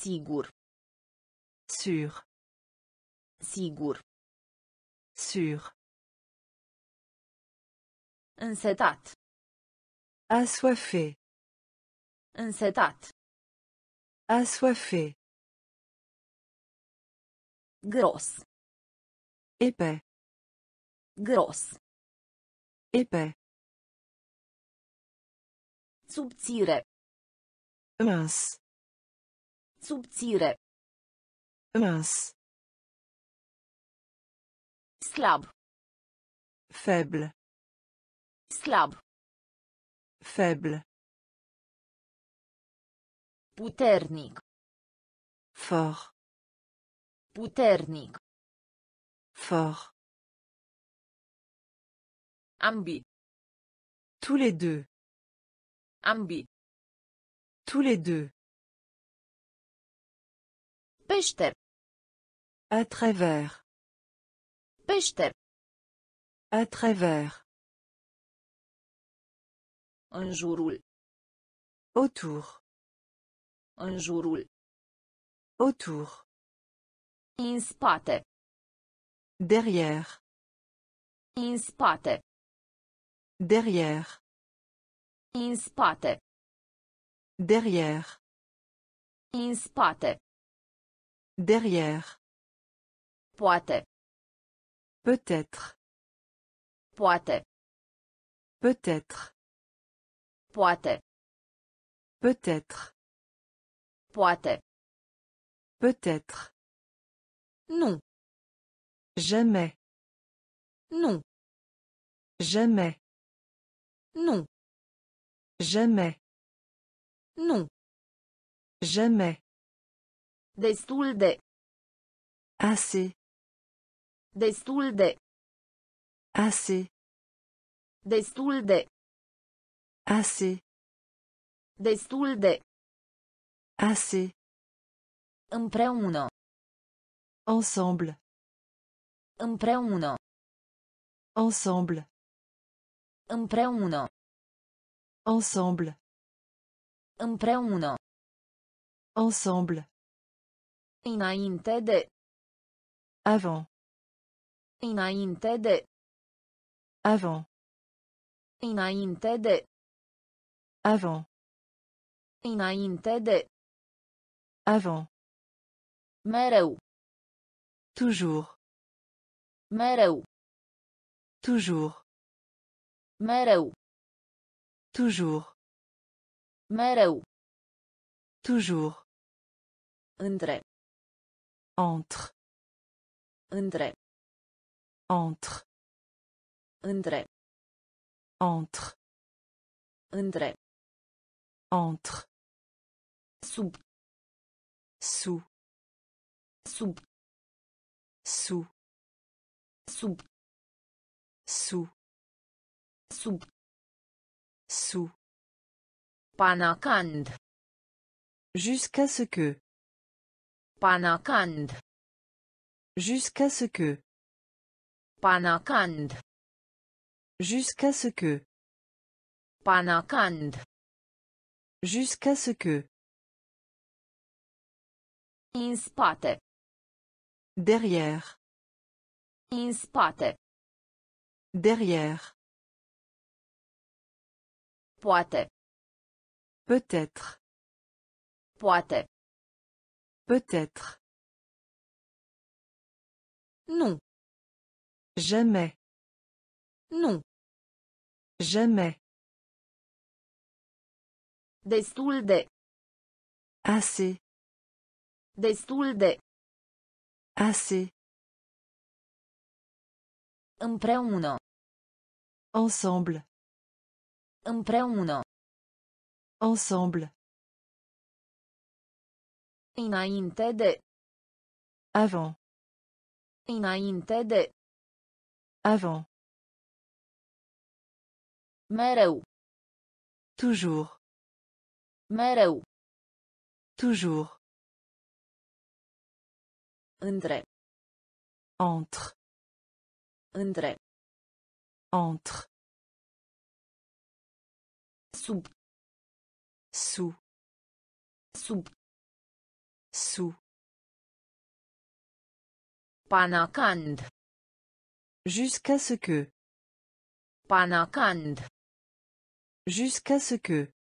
sigur, sûr, sigur, sûr, însetat, assoiffé, însetat, assoiffé, gros, épais, gros, épais, subțire, mince, subțire, mince, slab, faible, slab, faible, puternic, fort, puternic, fort, ambi, tous les deux, ambi, tous les deux, Pește. À travers. Pește. À travers. În jurul. Autour. În jurul. Autour. În spate. Derrière. În spate. Derrière. În spate. Derrière. În spate. Derrière. Poate. Peut-être. Poate. Peut-être. Poate. Peut-être. Poate. Peut-être. Non. Jamais. Non. Jamais. Non. Jamais. Non. Jamais. Destul de. Assez. Destul de. Assez. Destul de. Assez. Destul de. Assez. Împreună. Ensemble. Împreună. Ensemble. Împreună. Ensemble. Împreună. Ensemble. Înainte de. Avant. Înainte de. Avant. Înainte de. Avant. Înainte de. Avant. Mereu. Toujours. Mereu. Toujours. Mereu. Toujours. Mereu. Toujours. Între. Entre. Între. Entre. Între. Entre. Între. Entre. Sub. Sous. Sub. Sous. Sub. Sous. Sub. Sous. Panacand. Jusqu'à ce que. Panacand. Jusqu'à ce que. Panacand. Jusqu'à ce que. Panacand. Jusqu'à ce que. În spate. Derrière. În spate. Derrière. Poate. Peut-être. Poate. Peut-être. Non. Jamais. Non. Jamais. Destul de. Assez. Destul de. Assez. Împreună. Ensemble. Împreună. Ensemble. Înainte de. Avant. Înainte de. Avant. Mereu. Toujours. Mereu. Toujours. Între. Entre. Între. Entre. Sub. Sous. Sub. Sous. Panacand. Jusqu'à ce que. Panacand. Jusqu'à ce que.